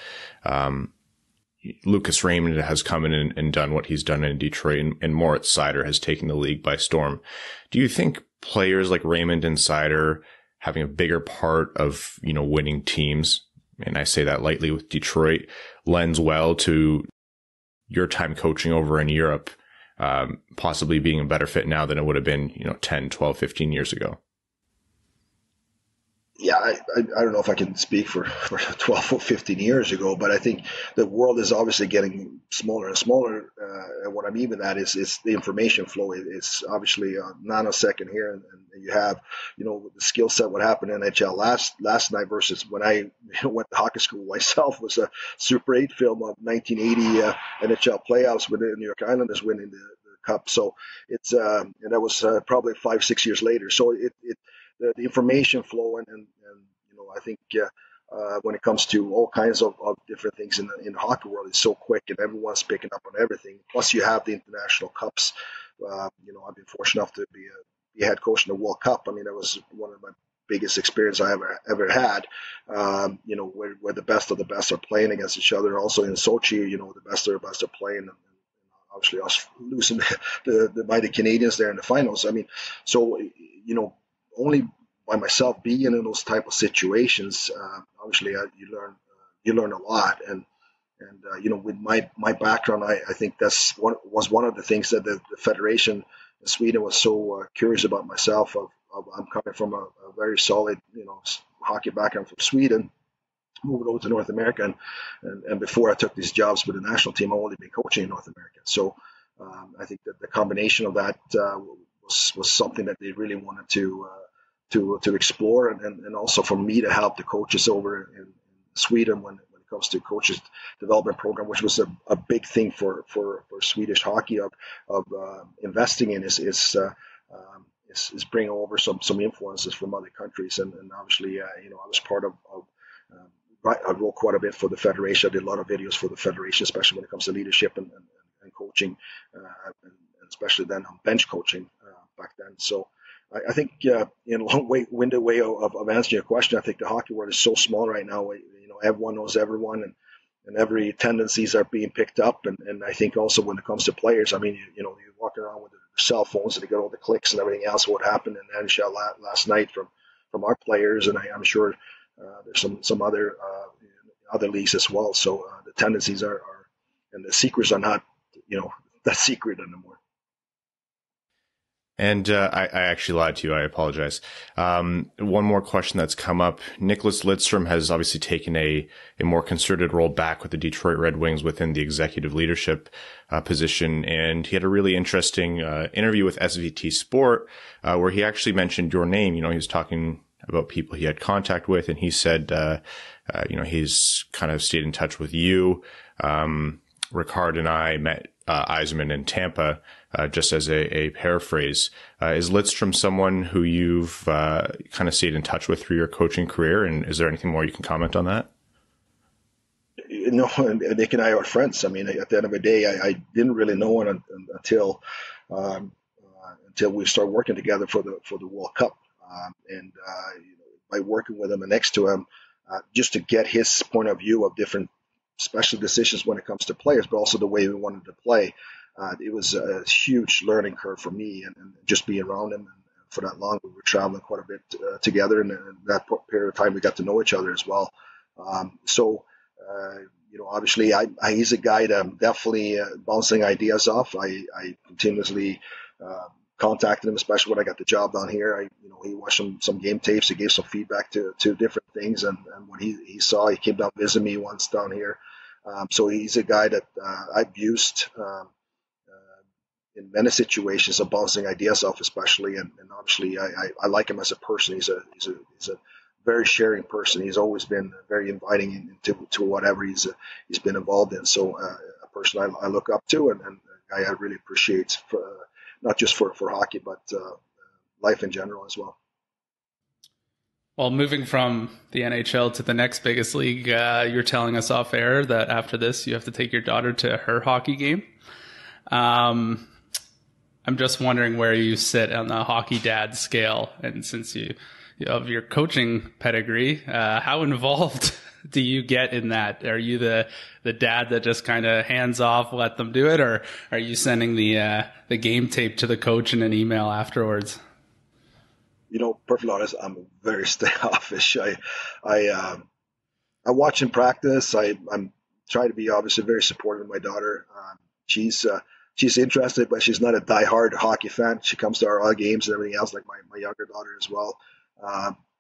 Lucas Raymond has come in and done what he's done in Detroit, and Mo Seider has taken the league by storm. Do you think players like Raymond and Seider having a bigger part of, winning teams, and I say that lightly with Detroit, lends well to your time coaching over in Europe, possibly being a better fit now than it would have been, 10, 12, 15 years ago? yeah, I don't know if I can speak for 12 or 15 years ago, but I think the world is obviously getting smaller and smaller. And what I mean by that is the information flow. It's obviously a nanosecond here, and you have, you know, the skill set. What happened in NHL last night versus when I went to hockey school myself was a Super 8 film of 1980 NHL playoffs with the New York Islanders winning the Cup. So it's and that was probably 5-6 years later. So the information flow and you know, I think when it comes to all kinds of different things in the hockey world, it's so quick and everyone's picking up on everything. Plus, you have the international cups. You know, I've been fortunate enough to be a head coach in the World Cup. I mean, that was one of my biggest experience I ever had. You know, where the best of the best are playing against each other. Also in Sochi, you know, the best of the best are playing. Obviously, us losing by the Canadians there in the finals. I mean, so you know. Only by myself being in those type of situations, obviously you learn a lot, and you know, with my background, I think that's one of the things that the federation in Sweden was so curious about myself. I'm coming from a very solid, you know, hockey background from Sweden, moving over to North America, and before I took these jobs with the national team, I've only been coaching in North America. So I think that the combination of that. Was something that they really wanted to explore, and also for me to help the coaches over in Sweden when it comes to coaches development program, which was a big thing for Swedish hockey of investing in is bringing over some influences from other countries, and obviously you know, I was part of I wrote quite a bit for the federation. I did a lot of videos for the federation, especially when it comes to leadership and coaching, and especially then on bench coaching. Back then. So I think in a long-winded way of answering your question, I think the hockey world is so small right now. You know, everyone knows everyone, and every tendencies are being picked up. And I think also when it comes to players, I mean, you know, you're walking around with their cell phones and they got all the clicks and everything else, what happened in NHL last night from our players. And I'm sure there's some other leagues as well. So the tendencies are and the secrets are not, you know, that secret anymore. And I actually lied to you. I apologize. One more question that's come up. Nicholas Lidstrom has obviously taken a more concerted role back with the Detroit Red Wings within the executive leadership position. And he had a really interesting interview with SVT Sport where he actually mentioned your name. You know, he was talking about people he had contact with, and he said, you know, he's kind of stayed in touch with you. Rikard and I met Eisenman in Tampa, just as a paraphrase. Is Lidstrom someone who you've kind of stayed in touch with through your coaching career? And is there anything more you can comment on that? No, Nick and I are friends. I mean, at the end of the day, I didn't really know him until we started working together for the World Cup. You know, by working with him and next to him, just to get his point of view of different special decisions when it comes to players, but also the way we wanted to play. It was a huge learning curve for me, and just being around him and for that long. We were traveling quite a bit together, and in that period of time, we got to know each other as well. You know, obviously, he's a guy that I'm definitely bouncing ideas off. I continuously contacted him, especially when I got the job down here. You know, he watched some game tapes. He gave some feedback to different things, and what he saw, he came down to visit me once down here. So he's a guy that I've used in many situations of bouncing ideas off, especially, and obviously I like him as a person. He's a very sharing person. He's always been very inviting into whatever he's been involved in. So a person I look up to, and a guy I really appreciate for, not just for hockey, but life in general as well. Well, moving from the NHL to the next biggest league, you're telling us off air that after this, you have to take your daughter to her hockey game. I'm just wondering where you sit on the hockey dad scale. And since you of your coaching pedigree, how involved do you get in that? Are you the dad that just kind of hands off, let them do it? Or are you sending the game tape to the coach in an email afterwards? You know, perfectly honest, I'm very standoffish. I watch and practice. I'm trying to be obviously very supportive of my daughter. She's interested, but she's not a diehard hockey fan. She comes to our games and everything else, like my younger daughter as well.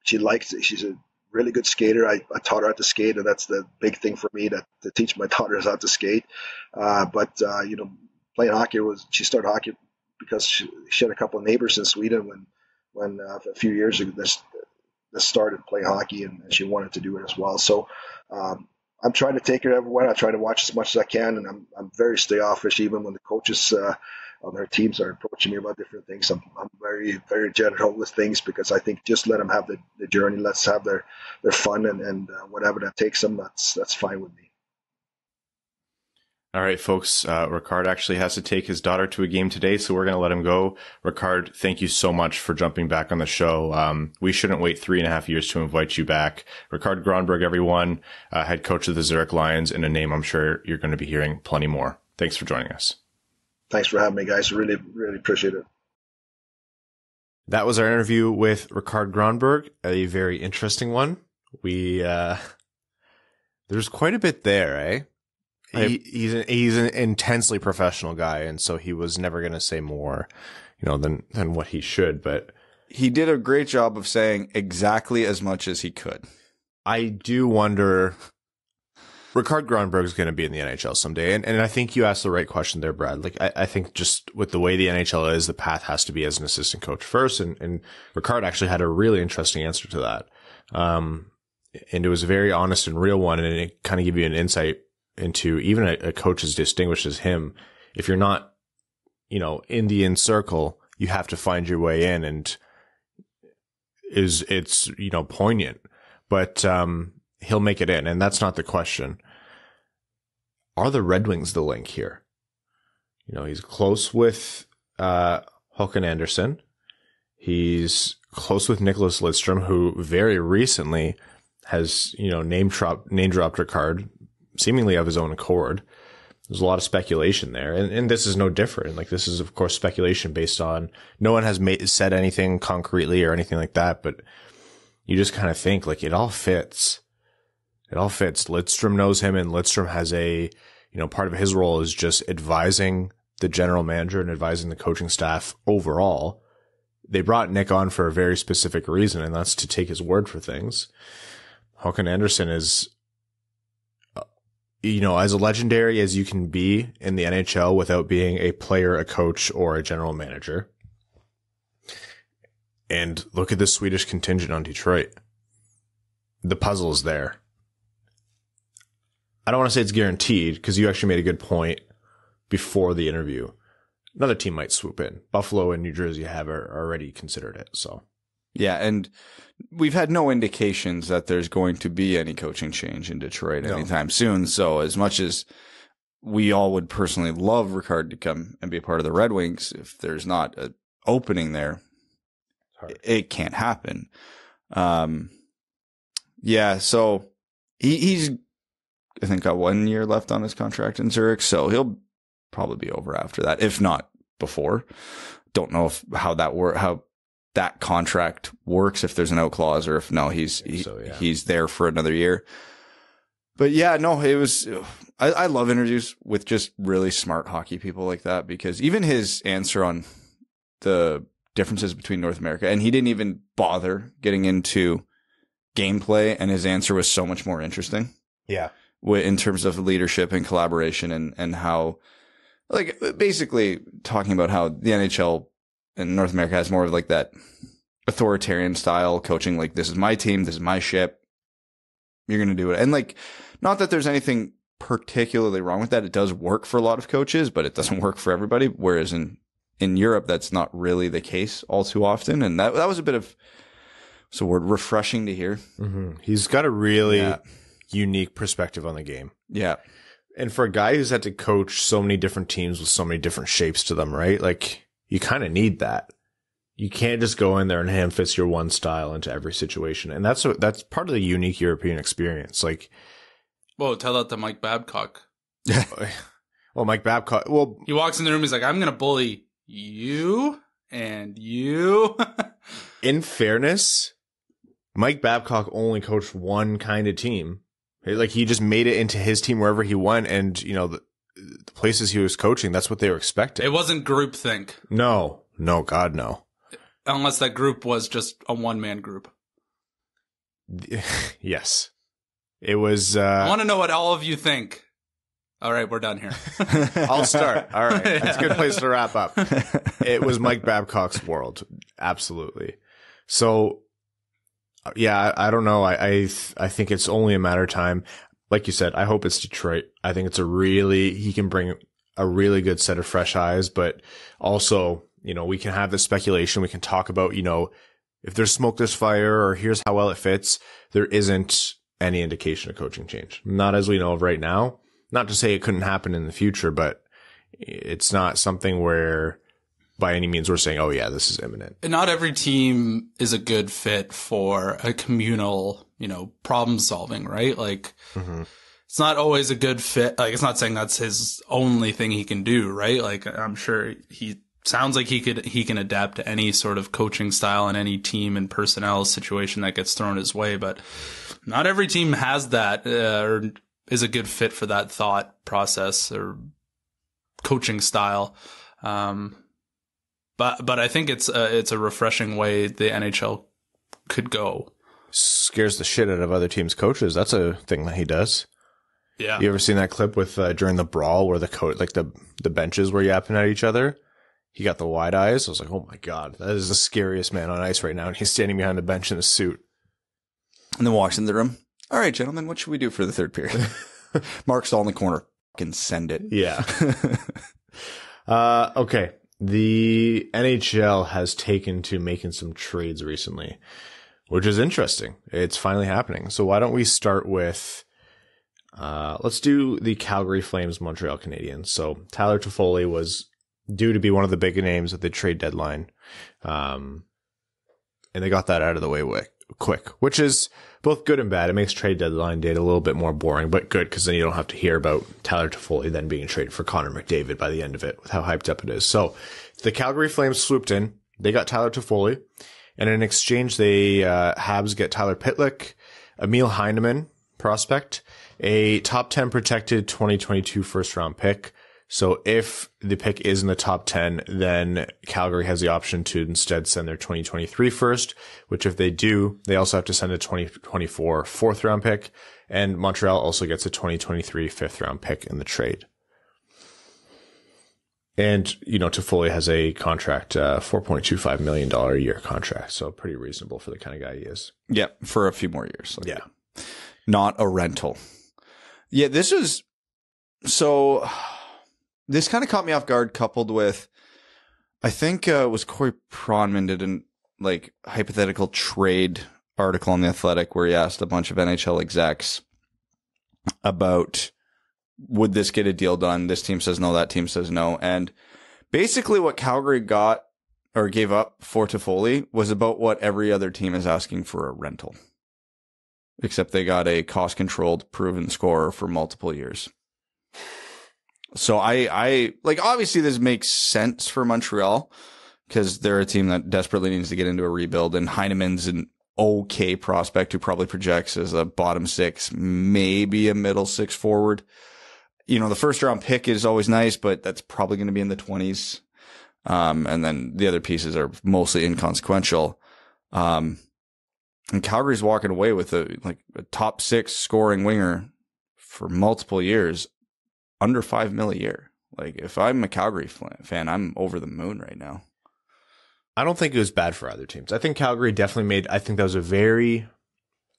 she likes it. She's a really good skater. I taught her how to skate, and that's the big thing for me, to teach my daughters how to skate. Playing hockey she started hockey because she had a couple of neighbors in Sweden when a few years ago that started playing hockey, and she wanted to do it as well. So I'm trying to take her everywhere. I try to watch as much as I can, and I'm very standoffish even when the coaches on their teams are approaching me about different things. I'm very, very general with things, because I think just let them have the journey. Let's have their fun, and whatever that takes them, that's fine with me. All right, folks, Rikard actually has to take his daughter to a game today, so we're going to let him go. Rikard, thank you so much for jumping back on the show. We shouldn't wait 3.5 years to invite you back. Rikard Grönborg, everyone, head coach of the Zurich Lions, and a name I'm sure you're going to be hearing plenty more. Thanks for joining us. Thanks for having me, guys. Really, really appreciate it. That was our interview with Rikard Grönborg, a very interesting one. There's quite a bit there, eh? He's an intensely professional guy, and so he was never going to say more, than what he should. But he did a great job of saying exactly as much as he could. I do wonder. Rikard Grönborg is going to be in the NHL someday, and I think you asked the right question there, Brad. Like I think just with the way the NHL is, the path has to be as an assistant coach first, and Rikard actually had a really interesting answer to that, and it was a very honest and real one, and it kind of gave you an insight into even a coach as distinguished as him. If you're not, in the in circle, you have to find your way in, and it's poignant, but he'll make it in, and that's not the question. Are the Red Wings the link here? He's close with Håkan Andersson. He's close with Nicholas Lidstrom, who very recently has name dropped Rikard, seemingly of his own accord. There's a lot of speculation there. And this is no different. Like, this is, of course, speculation based on no one has said anything concretely or anything like that. But you just kind of think, like, it all fits. It all fits. Lidstrom knows him, and Lidstrom has part of his role is just advising the general manager and advising the coaching staff overall. They brought Nick on for a very specific reason, and that's to take his word for things. Håkan Andersson is, as legendary as you can be in the NHL without being a player, a coach, or a general manager. And look at the Swedish contingent on Detroit. The puzzle is there. I don't want to say it's guaranteed, because you actually made a good point before the interview. Another team might swoop in. Buffalo and New Jersey have already considered it. So, yeah, and we've had no indications that there's going to be any coaching change in Detroit anytime soon. So as much as we all would personally love Rikard to come and be a part of the Red Wings, if there's not an opening there, it can't happen. So he's, I think, got 1 year left on his contract in Zurich, so he'll probably be over after that, if not before. Don't know how that contract works, if there's an out clause, or if no, he's there for another year. But yeah, no, it was. I love interviews with just really smart hockey people like that, because even his answer on the differences between North America, and he didn't even bother getting into gameplay, and his answer was so much more interesting. Yeah, in terms of leadership and collaboration, and how, like, basically talking about how the NHL and North America has more of like that authoritarian style coaching, like, this is my team, this is my ship, you're going to do it. And like, not that there's anything particularly wrong with that. It does work for a lot of coaches, but it doesn't work for everybody. Whereas in Europe, that's not really the case all too often. And that was a bit of, what's the word, refreshing to hear. Mm-hmm. He's got a really unique perspective on the game. Yeah. And for a guy who's had to coach so many different teams with so many different shapes to them, right? Like, you kind of need that. You can't just go in there and ham fist your one style into every situation. And that's part of the unique European experience. Like, whoa, tell that to Mike Babcock. Well, Mike Babcock. Well, he walks in the room. He's like, I'm going to bully you and you. In fairness, Mike Babcock only coached one kind of team. Like, he just made it into his team wherever he went. And, the places he was coaching, that's what they were expecting. It wasn't groupthink. No, God, no. Unless that group was just a one-man group. Yes. It was... I want to know what all of you think. All right, we're done here. I'll start. All right. Yeah. That's a good place to wrap up. It was Mike Babcock's world. Absolutely. So, yeah, I don't know. I think it's only a matter of time. Like you said, I hope it's Detroit. I think it's he can bring a really good set of fresh eyes, but also, we can have this speculation. We can talk about, if there's smoke, there's fire, or here's how well it fits. There isn't any indication of coaching change. Not as we know of right now. Not to say it couldn't happen in the future, but it's not something where by any means we're saying, oh yeah, this is imminent. And not every team is a good fit for a communal, problem solving, right? Like it's not always a good fit. Like, it's not saying that's his only thing he can do, right? Like, I'm sure he sounds like he can adapt to any sort of coaching style and any team and personnel situation that gets thrown his way, but not every team has that, or is a good fit for that thought process or coaching style. But I think it's a refreshing way the NHL could go. Scares the shit out of other teams' coaches. That's a thing that he does. Yeah. You ever seen that clip with during the brawl where the the benches were yapping at each other? He got the wide eyes. I was like, oh my God, that is the scariest man on ice right now. And he's standing behind the bench in a suit. And then walks in the room. All right, gentlemen, what should we do for the third period? Mark's all in the corner. Fucking send it. Yeah. Okay. The NHL has taken to making some trades recently, which is interesting. It's finally happening. So why don't we start with, let's do the Calgary Flames, Montreal Canadiens. So Tyler Toffoli was due to be one of the bigger names at the trade deadline. And they got that out of the way quick, which is both good and bad. It makes trade deadline date a little bit more boring, but good because then you don't have to hear about Tyler Toffoli then being traded for Connor McDavid by the end of it with how hyped up it is. So the Calgary Flames swooped in. They got Tyler Toffoli, and in exchange, they Habs get Tyler Pitlick, Emil Heineman prospect, a top 10 protected 2022 first-round pick. So if the pick is in the top 10, then Calgary has the option to instead send their 2023 first, which if they do, they also have to send a 2024 fourth-round pick, and Montreal also gets a 2023 fifth-round pick in the trade. And, Toffoli has a contract, $4.25 million a year contract, so pretty reasonable for the kind of guy he is. Yeah, for a few more years. Like, yeah. Not a rental. Yeah, this is... So... This kind of caught me off guard, coupled with, I think it was Corey Pronman did a hypothetical trade article on The Athletic where he asked a bunch of NHL execs about, would this get a deal done? This team says no, that team says no. And basically what Calgary got or gave up for Toffoli was about what every other team is asking for a rental. Except they got a cost-controlled, proven scorer for multiple years. So I like, obviously this makes sense for Montreal because they're a team that desperately needs to get into a rebuild, and Heineman's an okay prospect who probably projects as a bottom six, maybe a middle six forward. The first round pick is always nice, but that's probably going to be in the 20s. And then the other pieces are mostly inconsequential. And Calgary's walking away with a top six scoring winger for multiple years. Under $5 million a year. Like, if I'm a Calgary fan, I'm over the moon right now. I don't think it was bad for other teams. I think Calgary definitely I think that was a very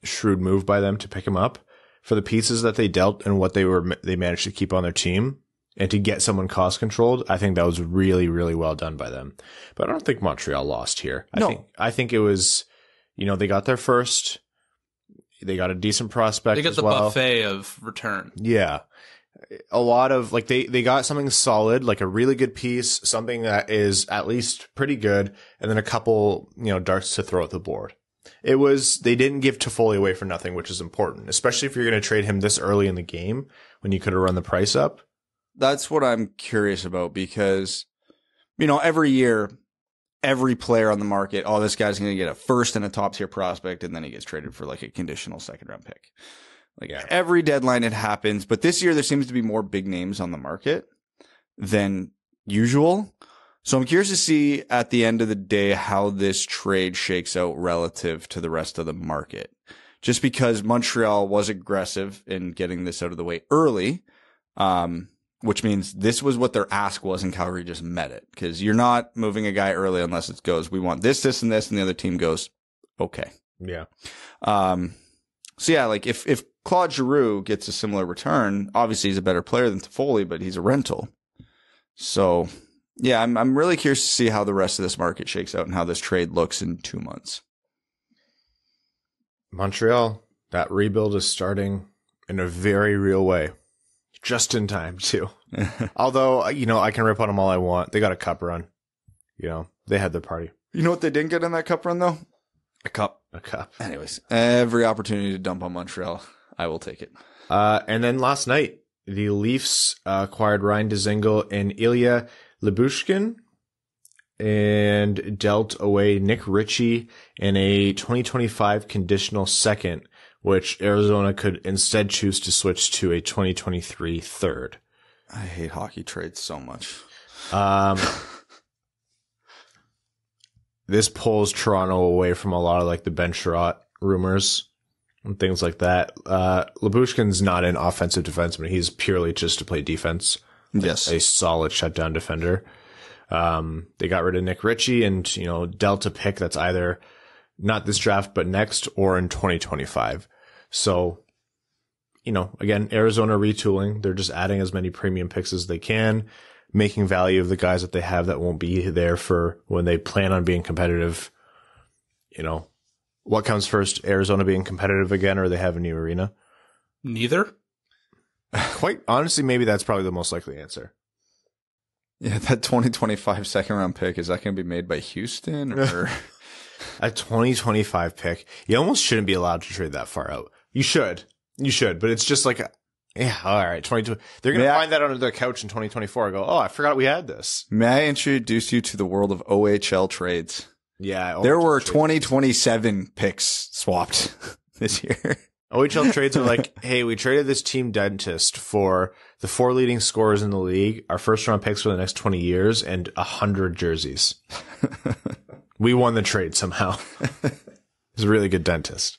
shrewd move by them to pick him up for the pieces that they dealt and what they managed to keep on their team, and to get someone cost controlled. I think that was really, really well done by them. But I don't think Montreal lost here. No. I think it was, they got their first. They got a decent prospect. They got buffet of return. Yeah. A lot of they got something solid, like a really good piece, something that is at least pretty good, and then a couple, darts to throw at the board. It was, they didn't give Toffoli away for nothing, which is important, especially if you're going to trade him this early in the game when you could have run the price up. That's what I'm curious about, because, every year, every player on the market, oh, this guy's going to get a first and a top tier prospect, and then he gets traded for a conditional second round pick. Every deadline it happens, but this year there seems to be more big names on the market than usual. So I'm curious to see at the end of the day how this trade shakes out relative to the rest of the market. just because Montreal was aggressive in getting this out of the way early, which means this was what their ask was, and Calgary just met it. Because you're not moving a guy early unless it goes, we want this, this, and this, and the other team goes, okay. Yeah. So yeah, like if Claude Giroux gets a similar return, obviously he's a better player than Toffoli, but he's a rental. So yeah, I'm really curious to see how the rest of this market shakes out and how this trade looks in 2 months. Montreal, that rebuild is starting in a very real way. Just in time, too. Although, you know, I can rip on them all I want. They got a cup run. You know, they had their party. You know what they didn't get in that cup run, though? A cup. A cup. Anyways, every opportunity to dump on Montreal, I will take it. And then last night, the Leafs acquired Ryan Dzingel and Ilya Lyubushkin and dealt away Nick Ritchie in a 2025 conditional second, which Arizona could instead choose to switch to a 2023 third. I hate hockey trades so much. This pulls Toronto away from a lot of like the Ben Sherratt rumors and things like that. Lyubushkin's not an offensive defenseman. He's purely just to play defense. Yes. A solid shutdown defender. They got rid of Nick Ritchie and, you know, dealt a pick that's either not this draft, but next or in 2025. So, you know, again, Arizona retooling. They're just adding as many premium picks as they can, making value of the guys that they have that won't be there for when they plan on being competitive. You know, what comes first, Arizona being competitive again, or they have a new arena? Neither. Quite honestly, maybe that's probably the most likely answer. Yeah, that 2025 second round pick, is that going to be made by Houston or... A 2025 pick. You almost shouldn't be allowed to trade that far out. You should, but it's just like, yeah, all right, 22. They're going to find that under their couch in 2024 and go, oh, I forgot we had this. May I introduce you to the world of OHL trades? Yeah. There were 2027 picks swapped this year. OHL trades are like, hey, we traded this team dentist for the 4 leading scorers in the league, our first round picks for the next 20 years, and 100 jerseys. We won the trade somehow. He's a really good dentist.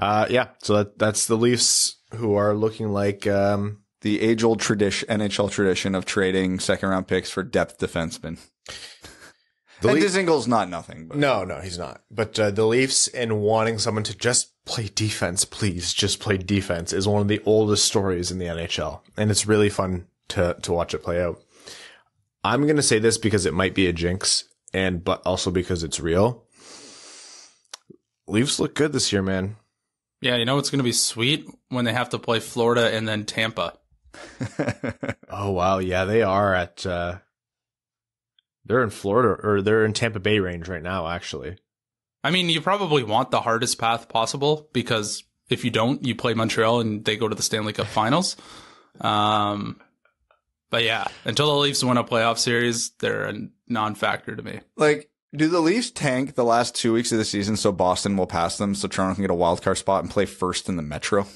Yeah, so that's the Leafs, who are looking like the age-old tradition, NHL tradition of trading second-round picks for depth defensemen. And Dzingel's not nothing. But. No, he's not. But the Leafs and wanting someone to just play defense, please, just play defense, is one of the oldest stories in the NHL. And it's really fun to watch it play out. I'm going to say this because it might be a jinx. But also because it's real. Leafs look good this year, man. Yeah, you know it's going to be sweet when they have to play Florida and then Tampa. Oh wow, yeah, they are at they're in Florida, or they're in Tampa Bay range right now, actually. I mean, you probably want the hardest path possible, because if you don't, you play Montreal and they go to the Stanley Cup Finals. But yeah, until the Leafs win a playoff series, they're a non-factor to me. Like, do the Leafs tank the last 2 weeks of the season so Boston will pass them, so Toronto can get a wildcard spot and play first in the Metro?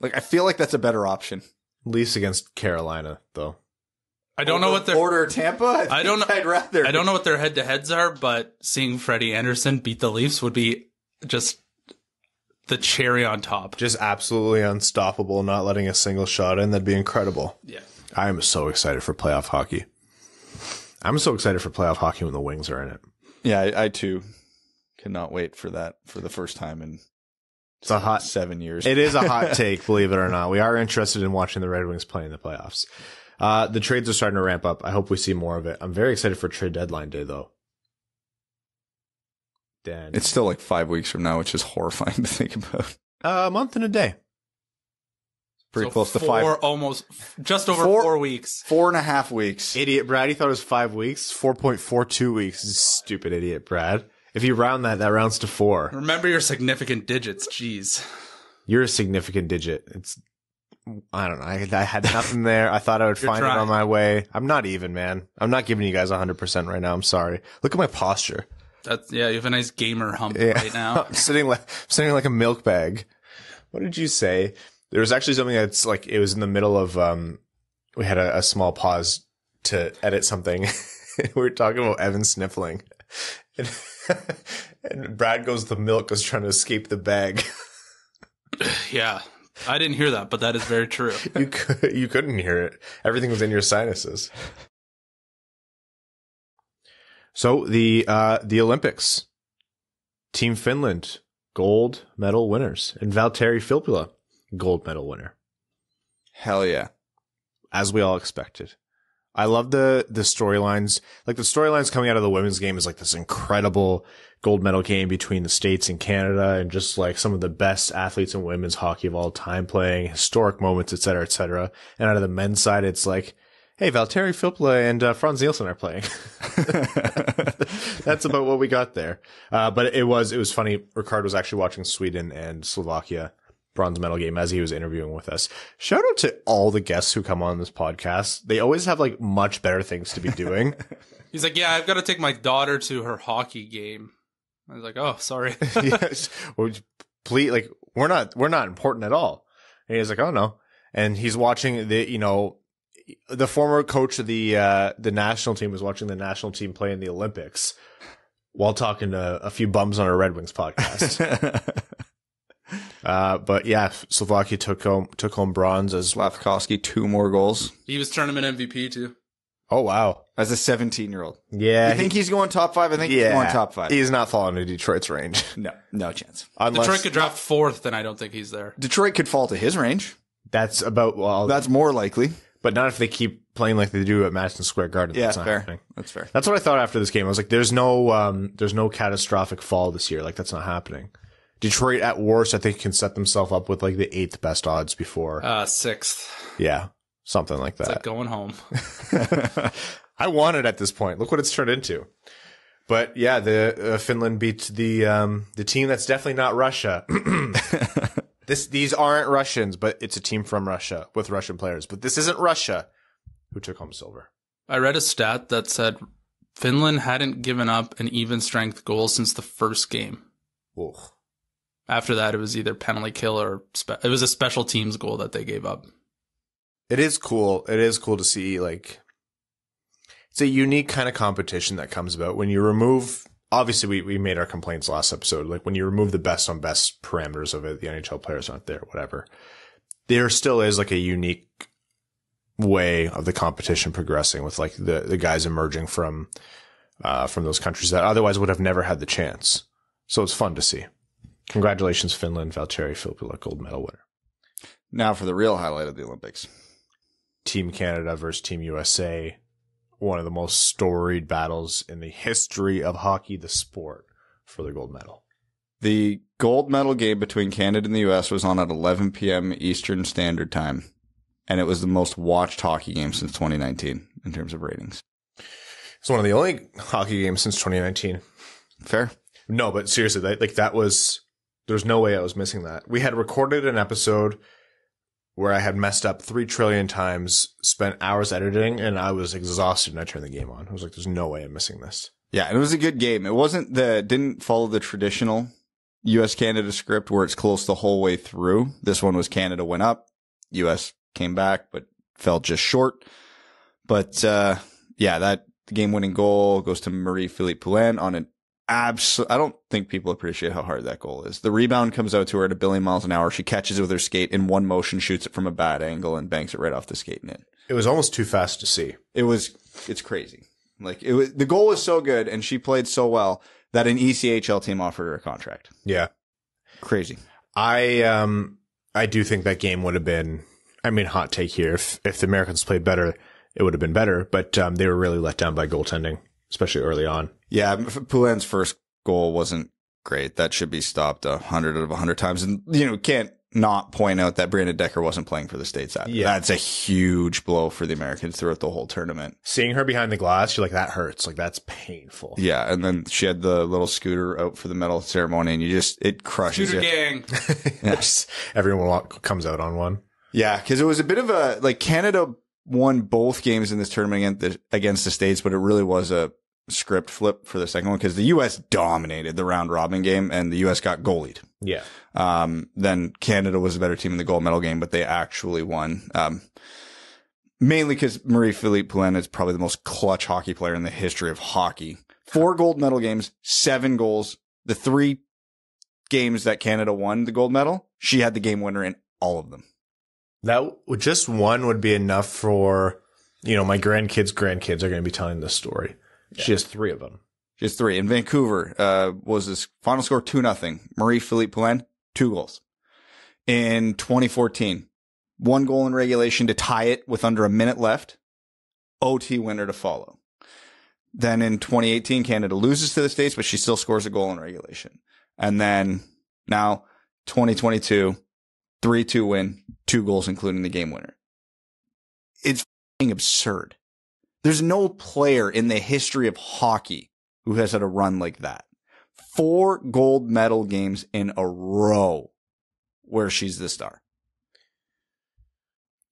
Like, I feel like that's a better option. Leafs against Carolina, though. I don't know what their order Tampa. I don't know what their head-to-heads are, but seeing Freddie Anderson beat the Leafs would be just the cherry on top. Just absolutely unstoppable, not letting a single shot in. That'd be incredible. Yeah. I am so excited for playoff hockey. I'm so excited for playoff hockey when the Wings are in it. Yeah, I too cannot wait for that for the first time in it's a hot 7 years. It is a hot take, believe it or not. We are interested in watching the Red Wings play in the playoffs. The trades are starting to ramp up. I hope we see more of it. I'm very excited for trade deadline day, though. Dan. It's still like 5 weeks from now, which is horrifying to think about. A month and a day. Pretty so close to 5. Almost just over 4 weeks. 4.5 weeks. Idiot Brad. He thought it was 5 weeks. 4.42 weeks. Stupid idiot Brad. If you round that rounds to 4. Remember your significant digits. Jeez. You're a significant digit. It's, I don't know. I had nothing there. I thought I would find it on my way. I'm not even, man. I'm not giving you guys 100% right now. I'm sorry. Look at my posture. That's, yeah, you have a nice gamer hump right now. I'm sitting like a milk bag. What did you say? There was actually something that's like, it was in the middle of, we had a small pause to edit something. We were talking about Evan sniffling. And Brad goes, the milk is trying to escape the bag. Yeah, I didn't hear that, but that is very true. You couldn't hear it. Everything was in your sinuses. So the Olympics, Team Finland, gold medal winners, and Valtteri Filppula, gold medal winner. Hell yeah. As we all expected. I love the storylines. Like, the storylines coming out of the women's game is like this incredible gold medal game between the States and Canada, and just like some of the best athletes in women's hockey of all time playing, historic moments, et cetera, et cetera. And out of the men's side, it's like, hey, Valtteri Filppula and Franz Nielsen are playing. That's about what we got there. But it was funny. Rikard was actually watching Sweden and Slovakia bronze medal game as he was interviewing with us. Shout out to all the guests who come on this podcast. They always have like much better things to be doing. He's like, yeah, I've got to take my daughter to her hockey game. I was like, oh, sorry. Yes. Please, like, we're not important at all. And he's like, oh no. And he's watching the, you know, the former coach of the national team was watching the national team play in the Olympics while talking to a few bums on our Red Wings podcast. But yeah, Slovakia took home bronze as Slavkovsky, 2 more goals. He was tournament MVP too. Oh wow! As a 17-year-old, yeah. You think he's going top 5? I think he's going top 5. He's not falling to Detroit's range. No chance. Unless Detroit could draft 4th, then I don't think he's there. Detroit could fall to his range. That's that's more likely. But not if they keep playing like they do at Madison Square Garden. Yeah, that's not happening. That's fair. That's what I thought after this game. I was like, there's no catastrophic fall this year. Like, that's not happening. Detroit at worst, I think, can set themselves up with like the 8th best odds before 6th. Yeah, something like that. It's like going home. I want it at this point. Look what it's turned into. But yeah, the Finland beat the team that's definitely not Russia. These aren't Russians, but it's a team from Russia with Russian players. But this isn't Russia, who took home silver. I read a stat that said Finland hadn't given up an even strength goal since the first game. Ooh. After that, it was either penalty kill or it was a special teams goal that they gave up. It is cool. It is cool to see, like, it's a unique kind of competition that comes about when you remove... Obviously, we made our complaints last episode. Like, when you remove the best on best parameters of it, the NHL players aren't there, whatever. There still is like a unique way of the competition progressing with like the guys emerging from those countries that otherwise would have never had the chance. So it's fun to see. Congratulations, Finland, Valtteri Filppula, gold medal winner. Now for the real highlight of the Olympics. Team Canada versus Team USA. One of the most storied battles in the history of hockey, the sport, for the gold medal. The gold medal game between Canada and the U.S. was on at 11 p.m. Eastern Standard Time, and it was the most watched hockey game since 2019 in terms of ratings. It's one of the only hockey games since 2019. Fair. No, but seriously, like that was – there's no way I was missing that. We had recorded an episode – where I had messed up 3 trillion times, spent hours editing, and I was exhausted and I turned the game on. I was like, there's no way I'm missing this. Yeah, and it was a good game. It didn't follow the traditional US-Canada script where it's close the whole way through. This one was Canada went up, US came back, but fell just short. But yeah, that game-winning goal goes to Marie-Philippe Poulin on an I don't think people appreciate how hard that goal is. The rebound comes out to her at a billion miles an hour. She catches it with her skate in one motion, shoots it from a bad angle, and banks it right off the skate and in. It was almost too fast to see. It's crazy. Like, the goal was so good and she played so well that an ECHL team offered her a contract. Yeah. Crazy. I do think that game would have been, I mean, hot take here. If the Americans played better, it would have been better, but they were really let down by goaltending, especially early on. Yeah, Poulin's first goal wasn't great. That should be stopped 100 out of 100 times. And, you know, can't not point out that Brandon Decker wasn't playing for the States. Yeah. That's a huge blow for the Americans throughout the whole tournament. Seeing her behind the glass, you're like, that hurts. Like, that's painful. Yeah, and then she had the little scooter out for the medal ceremony, and it crushes you. Scooter gang. Yes. Everyone comes out on one. Yeah, because it was a bit of a, like, Canada won both games in this tournament against the States, but it really was a script flip for the second one because the U.S. dominated the round robin game and the U.S. got goalied. Yeah. Then Canada was a better team in the gold medal game, but they actually won. Mainly because Marie-Philippe Poulin is probably the most clutch hockey player in the history of hockey. 4 gold medal games, 7 goals. The 3 games that Canada won the gold medal, she had the game winner in all of them. That just one would be enough for, you know, my grandkids are going to be telling this story. Yeah. She has three of them. She has three. In Vancouver, was this final score 2-0. Marie-Philippe Poulin, 2 goals. In 2014, 1 goal in regulation to tie it with under a minute left. OT winner to follow. Then in 2018, Canada loses to the States, but she still scores a goal in regulation. And then now 2022, 3-2 win, 2 goals, including the game winner. It's absurd. There's no player in the history of hockey who has had a run like that. 4 gold medal games in a row where she's the star.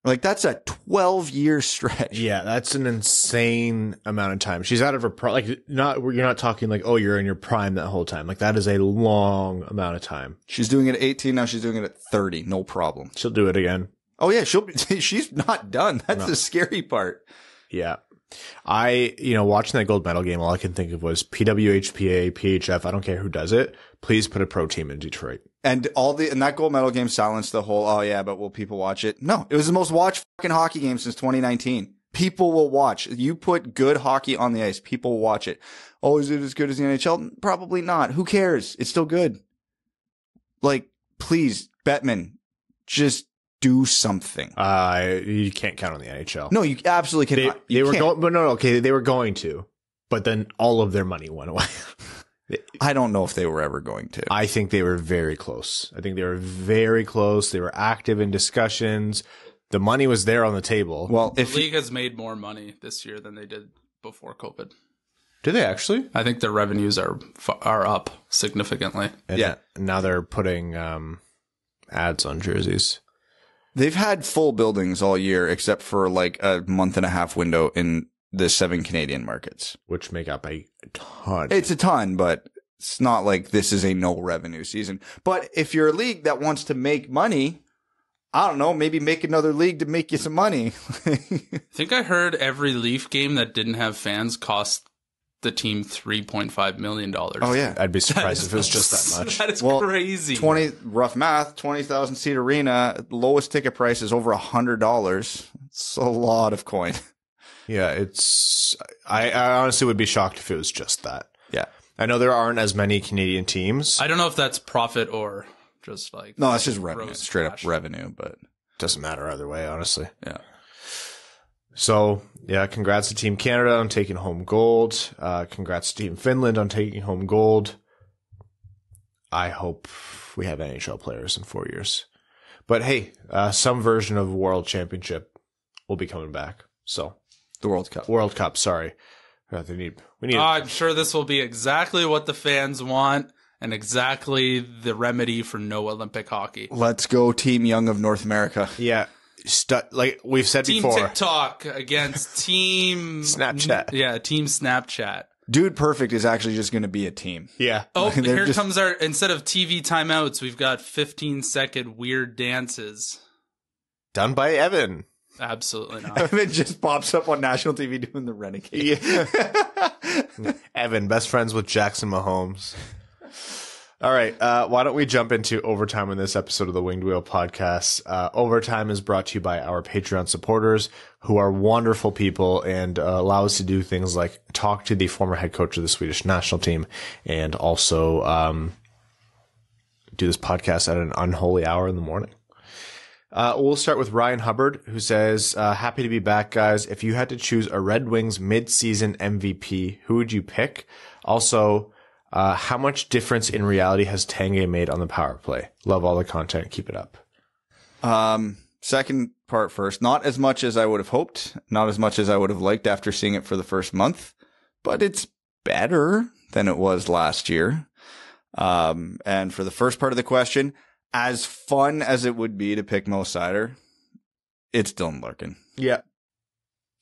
Like, that's a 12-year stretch. Yeah, that's an insane amount of time. She's out of her prime. Like, you're not talking like, oh, you're in your prime that whole time. Like, that is a long amount of time. She's doing it at 18. Now she's doing it at 30. No problem. She'll do it again. Oh, yeah. She's not done. That's the scary part. Yeah. I watching that gold medal game, all I can think of was PWHPA, PHF. I don't care who does it. Please put a pro team in Detroit. And that gold medal game silenced the whole, oh yeah, but will people watch it? No, it was the most watched fucking hockey game since 2019. People will watch. You put good hockey on the ice, people will watch it. Oh, is it as good as the NHL? Probably not. Who cares? It's still good. Like, please, Bettman, just do something. You can't count on the NHL. No, you absolutely cannot. They were going to, but then all of their money went away. I don't know if they were ever going to. I think they were very close. They were active in discussions. The money was there on the table. Well, the league has made more money this year than they did before COVID. Do they actually? I think their revenues are up significantly. And yeah. Now they're putting ads on jerseys. They've had full buildings all year except for like a month and a half window in the 7 Canadian markets, which make up a ton. It's a ton, but it's not like this is a no revenue season. But if you're a league that wants to make money, I don't know, maybe make another league to make you some money. I think I heard every Leaf game that didn't have fans cost the team $3.5 million. Oh, yeah. I'd be surprised if it was just that much. That is crazy. Rough math, 20,000 seat arena, lowest ticket price is over $100. It's a lot of coin. Yeah, I honestly would be shocked if it was just that. Yeah. I know there aren't as many Canadian teams. I don't know if that's profit or just like... No, that's just revenue, straight up revenue, but... Doesn't matter either way, honestly. Yeah. So, yeah, congrats to Team Canada on taking home gold. Congrats to Team Finland on taking home gold. I hope we have NHL players in 4 years. But hey, some version of World Championship will be coming back, so... The World Cup. World Cup, sorry. We need. I'm sure this will be exactly what the fans want and exactly the remedy for no Olympic hockey. Let's go Team Young of North America. Yeah. Like we've said team before. Team TikTok against Team... Snapchat. Yeah, Team Snapchat. Dude Perfect is actually just going to be a team. Yeah. Oh, comes our... Instead of TV timeouts, we've got 15-second weird dances. Done by Evan. Absolutely not. Evan just pops up on national TV doing the Renegade. Yeah. Evan, best friends with Jackson Mahomes. All right. Why don't we jump into overtime on this episode of the Winged Wheel Podcast? Overtime is brought to you by our Patreon supporters, who are wonderful people and allow us to do things like talk to the former head coach of the Swedish national team and also do this podcast at an unholy hour in the morning. We'll start with Ryan Hubbard, who says, happy to be back, guys. If you had to choose a Red Wings midseason MVP, who would you pick? Also, how much difference in reality has Tanguay made on the power play? Love all the content. Keep it up. Second part first. Not as much as I would have hoped. Not as much as I would have liked after seeing it for the first month. But it's better than it was last year. And for the first part of the question... As fun as it would be to pick Mo Seider, it's Dylan Larkin. Yeah.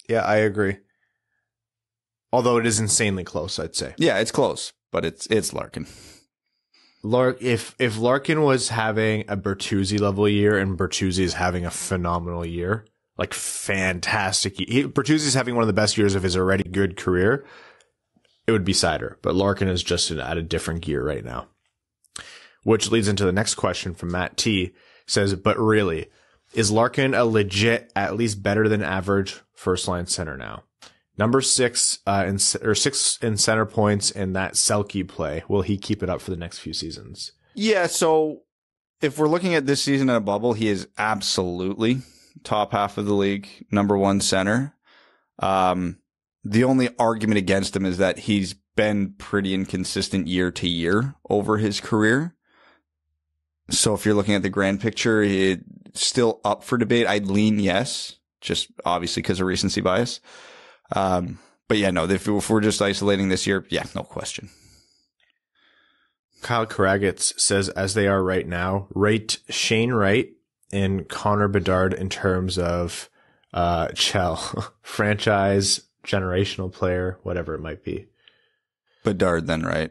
Yeah, I agree. Although it is insanely close, I'd say. Yeah, it's close, but it's Larkin. If Larkin was having a Bertuzzi-level year and Bertuzzi is having a phenomenal year, like fantastic. Bertuzzi's having one of the best years of his already good career, it would be Seider. But Larkin is just at a different gear right now. which leads into the next question from Matt T. Says, but really, is Larkin a legit, at least better than average first line center now? Number six, or six in center points in that Selke play. Will he keep it up for the next few seasons? Yeah. So if we're looking at this season in a bubble, he is absolutely top half of the league, number one center. The only argument against him is that he's been pretty inconsistent year to year over his career. So if you're looking at the grand picture, it's still up for debate. I'd lean yes, just obviously because of recency bias. But yeah, no, if we're just isolating this year, yeah, no question. Kyle Karagitz says, as they are right now, rate Shane Wright and Connor Bedard in terms of Chell, franchise, generational player, whatever it might be. Bedard then, right?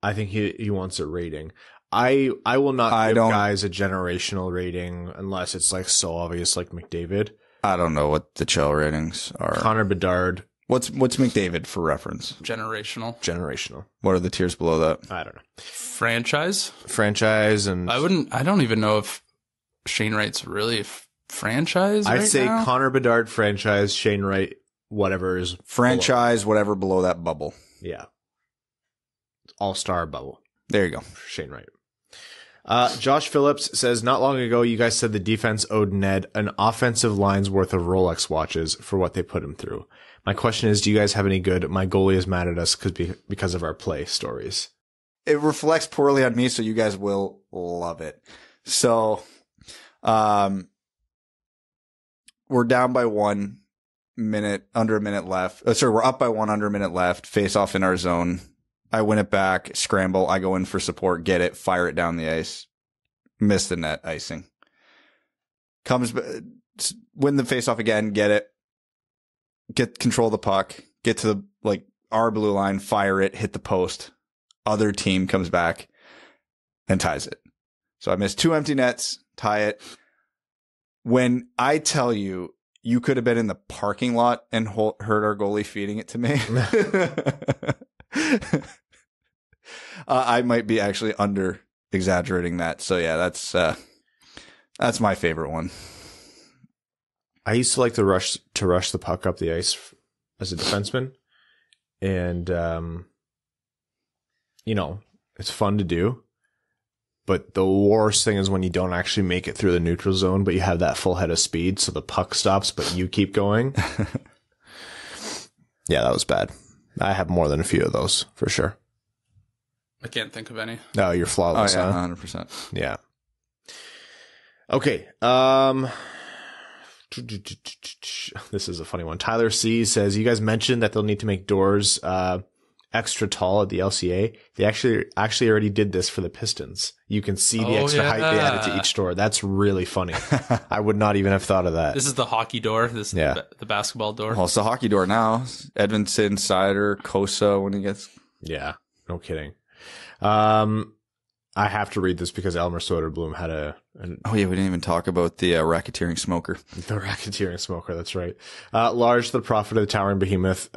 I think he wants a rating. I will not give guys a generational rating unless it's like so obvious, like McDavid. I don't know what the Chell ratings are. Connor Bedard. What's McDavid for reference? Generational. What are the tiers below that? I don't know. Franchise and I don't even know if Shane Wright's really franchise. I'd say now? Connor Bedard franchise, Shane Wright whatever is franchise below. Whatever below that bubble. Yeah. All-star bubble. There you go. Shane Wright. Josh Phillips says, not long ago, you guys said the defense owed Ned an offensive line's worth of Rolex watches for what they put him through. My question is, do you guys have any good, my goalie is mad at us because of our play stories? It reflects poorly on me, so you guys will love it. So, we're down by 1 minute, under a minute left. Sorry, we're up by one, under a minute left, face off in our zone. I win it back, scramble, I go in for support, get it, fire it down the ice, miss the net, icing. Comes, win the faceoff again, get it, get control of the puck, get to the, like, our blue line, fire it, hit the post. Other team comes back and ties it. So I miss 2 empty nets, tie it. When I tell you, you could have been in the parking lot and heard our goalie feeding it to me. I might be actually under exaggerating that. So yeah, that's my favorite one. I used to like to rush the puck up the ice as a defenseman, and you know, it's fun to do. But the worst thing is when you don't actually make it through the neutral zone, but you have that full head of speed, so the puck stops, but you keep going. Yeah, that was bad. I have more than a few of those, for sure. I can't think of any. No, you're flawless, yeah, huh? 100%. Yeah. Okay. This is a funny one. Tyler C. says, you guys mentioned that they'll need to make doors extra tall at the LCA. They actually already did this for the Pistons. You can see the extra height they added to each door. That's really funny. I would not even have thought of that. This is the hockey door. This is the basketball door. Well, it's the hockey door now. Edmondson, Seider, Kosa when he gets... Yeah, no kidding. I have to read this because Elmer Soderblom had we didn't even talk about the racketeering smoker. The racketeering smoker, that's right. Lars, the prophet of the towering behemoth,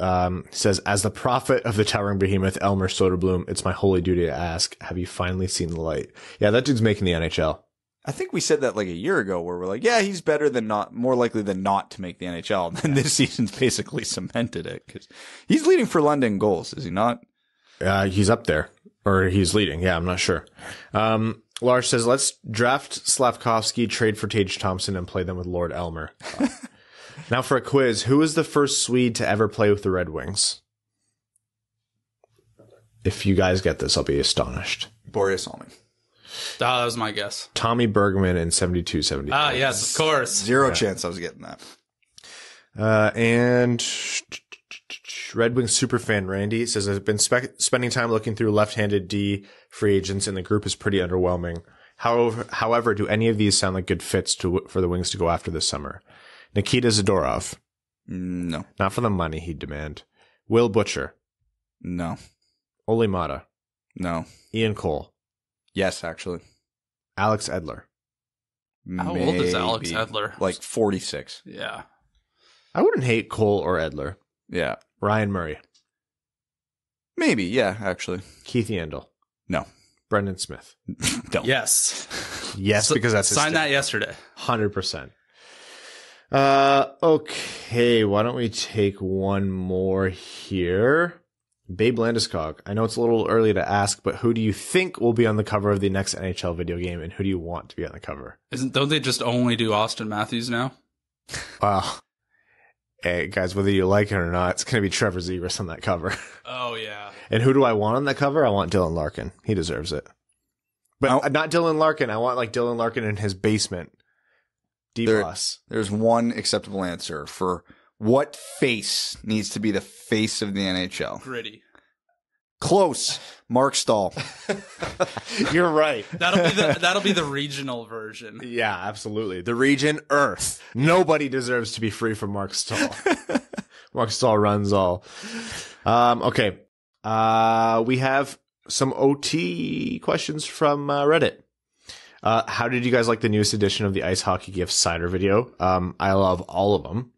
says, as the prophet of the towering behemoth, Elmer Soderblom, it's my holy duty to ask, have you finally seen the light? Yeah, that dude's making the NHL. I think we said that like a year ago where we're like, yeah, he's better than not, more likely than not to make the NHL. And then this season's basically cemented it because he's leading for London goals, is he not? He's up there. Or he's leading. Yeah, I'm not sure. Lars says, let's draft Slavkovsky, trade for Tage Thompson, and play them with Lord Elmer. Now for a quiz. Who is the first Swede to ever play with the Red Wings? If you guys get this, I'll be astonished. Boreas Alming. That was my guess. Tommy Bergman in 72-73. Ah, yes, of course. Zero chance I was getting that. And... Red Wings superfan Randy says, I've been spending time looking through left-handed D free agents, and the group is pretty underwhelming. However, do any of these sound like good fits for the Wings to go after this summer? Nikita Zadorov. No. Not for the money he'd demand. Will Butcher. No. Ole Mata. No. Ian Cole. Yes, actually. Alex Edler. How old is Alex Edler? Like 46. Yeah. I wouldn't hate Cole or Edler. Yeah. Ryan Murray. Maybe, yeah, actually. Keith Yandel. No. Brendan Smith. Don't. Yes. Yes, so, because that's his signed that yesterday. 100%. Okay, why don't we take one more here? Babe Landeskog. I know it's a little early to ask, but who do you think will be on the cover of the next NHL video game, and who do you want to be on the cover? Don't they just only do Austin Matthews now? Wow. Hey, guys, whether you like it or not, it's going to be Trevor Zegras on that cover. Oh, yeah. And who do I want on that cover? I want Dylan Larkin. He deserves it. But not Dylan Larkin. I want like Dylan Larkin in his basement. D+. There's one acceptable answer for what face needs to be the face of the NHL. Gritty. Close. Mark Staal. You're right. That'll be the regional version. Yeah, absolutely. The region Earth. Nobody deserves to be free from Mark Staal. Mark Staal runs all. Okay. We have some OT questions from Reddit. How did you guys like the newest edition of the Ice Hockey Gift Cider video? I love all of them.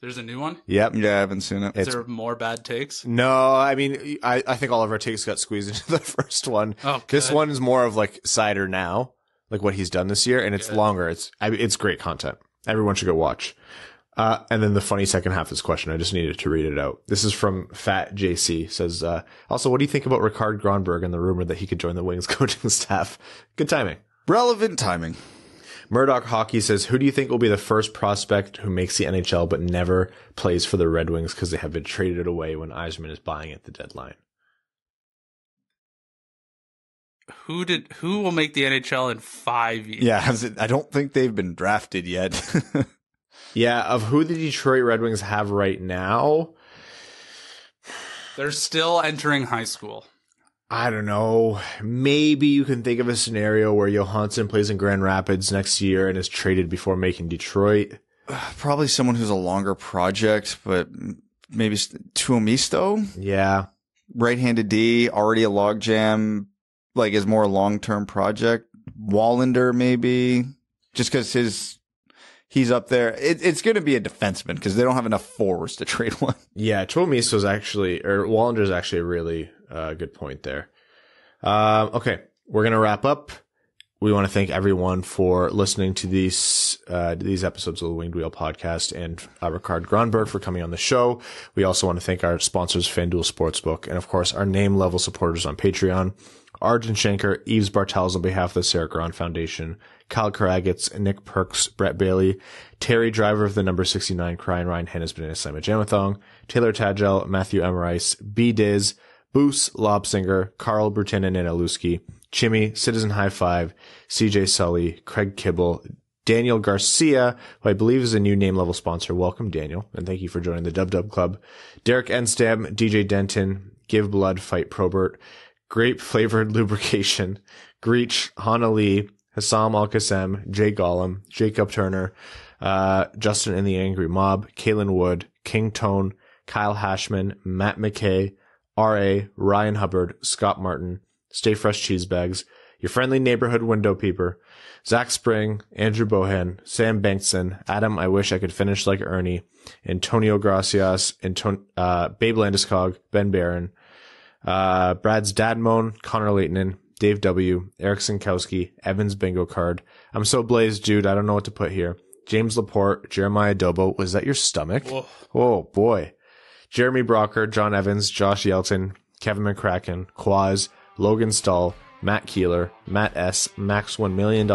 There's a new one? Yep. Yeah, I haven't seen it. Is there more bad takes? No, I mean, I think all of our takes got squeezed into the first one. Oh, good. This one's more of like Seider now, like what he's done this year, and it's longer. It's great content. Everyone should go watch. And then the funny second half of this question, I just needed to read it out. This is from Fat JC. Says, also, what do you think about Rikard Grönborg and the rumor that he could join the Wings coaching staff? Good timing. Relevant timing. Murdoch Hockey says, who do you think will be the first prospect who makes the NHL but never plays for the Red Wings because they have been traded away when Yzerman is buying at the deadline? Who will make the NHL in 5 years? Yeah, I don't think they've been drafted yet. Yeah, of who the Detroit Red Wings have right now? They're still entering high school. I don't know. Maybe you can think of a scenario where Johansson plays in Grand Rapids next year and is traded before making Detroit. Probably someone who's a longer project, but maybe Tuomisto? Yeah. Right-handed D, already a logjam, like is more a long-term project. Wallander maybe, just because he's up there. It's going to be a defenseman because they don't have enough forwards to trade one. Yeah, Tuomisto's actually, or Wallander's actually really... good point there. Okay, we're going to wrap up. We want to thank everyone for listening to these episodes of the Winged Wheel Podcast and Rikard Grönborg for coming on the show. We also want to thank our sponsors, FanDuel Sportsbook, and of course, our name-level supporters on Patreon, Arjun Shankar, Eves Bartels on behalf of the Sarah Garon Foundation, Kyle Karagitz, Nick Perks, Brett Bailey, Terry Driver of the number 69 Cry, and Ryan Hanna's Banana Slima Jamathong, Taylor Tadgel, Matthew Emerice, B. Diz, Boos, Lobsinger, Carl Brutanen and Aluski, Chimmy, Citizen High Five, CJ Sully, Craig Kibble, Daniel Garcia, who I believe is a new name-level sponsor. Welcome, Daniel, and thank you for joining the Dub Dub Club. Derek Enstam, DJ Denton, Give Blood, Fight Probert, Grape Flavored Lubrication, Greach, Hana Lee, Hassam Al-Qassem, Jay Gollum, Jacob Turner, Justin and the Angry Mob, Kalen Wood, King Tone, Kyle Hashman, Matt McKay, R.A., Ryan Hubbard, Scott Martin, Stay Fresh Cheese Bags, Your Friendly Neighborhood Window Peeper, Zach Spring, Andrew Bohan, Sam Bankson, Adam I Wish I Could Finish Like Ernie, Antonio Gracias, Babe Landeskog, Ben Barron, Brad's Dadmon, Connor Leighton, Dave W., Eric Sinkowski, Evans Bingo Card, I'm So Blazed Dude, I Don't Know What to Put Here, James Laporte, Jeremiah Dobo, was that your stomach? Whoa. Oh, boy. Jeremy Brocker, John Evans, Josh Yelton, Kevin McCracken, Quaz, Logan Stahl, Matt Keeler, Matt S., Max $1 million,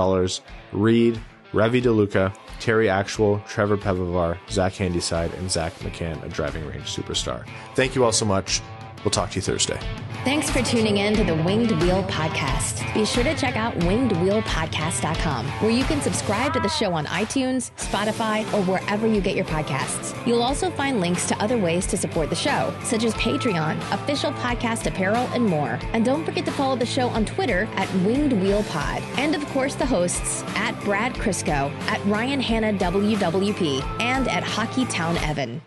Reed, Ravi DeLuca, Terry Actual, Trevor Pevovar, Zach Handyside, and Zach McCann, a driving range superstar. Thank you all so much. We'll talk to you Thursday. Thanks for tuning in to the Winged Wheel Podcast. Be sure to check out wingedwheelpodcast.com, where you can subscribe to the show on iTunes, Spotify, or wherever you get your podcasts. You'll also find links to other ways to support the show, such as Patreon, official podcast apparel, and more. And don't forget to follow the show on Twitter at Winged Wheel Pod. And of course, the hosts at Brad Crisco, at Ryan Hanna WWP, and at Hockey Town Evan.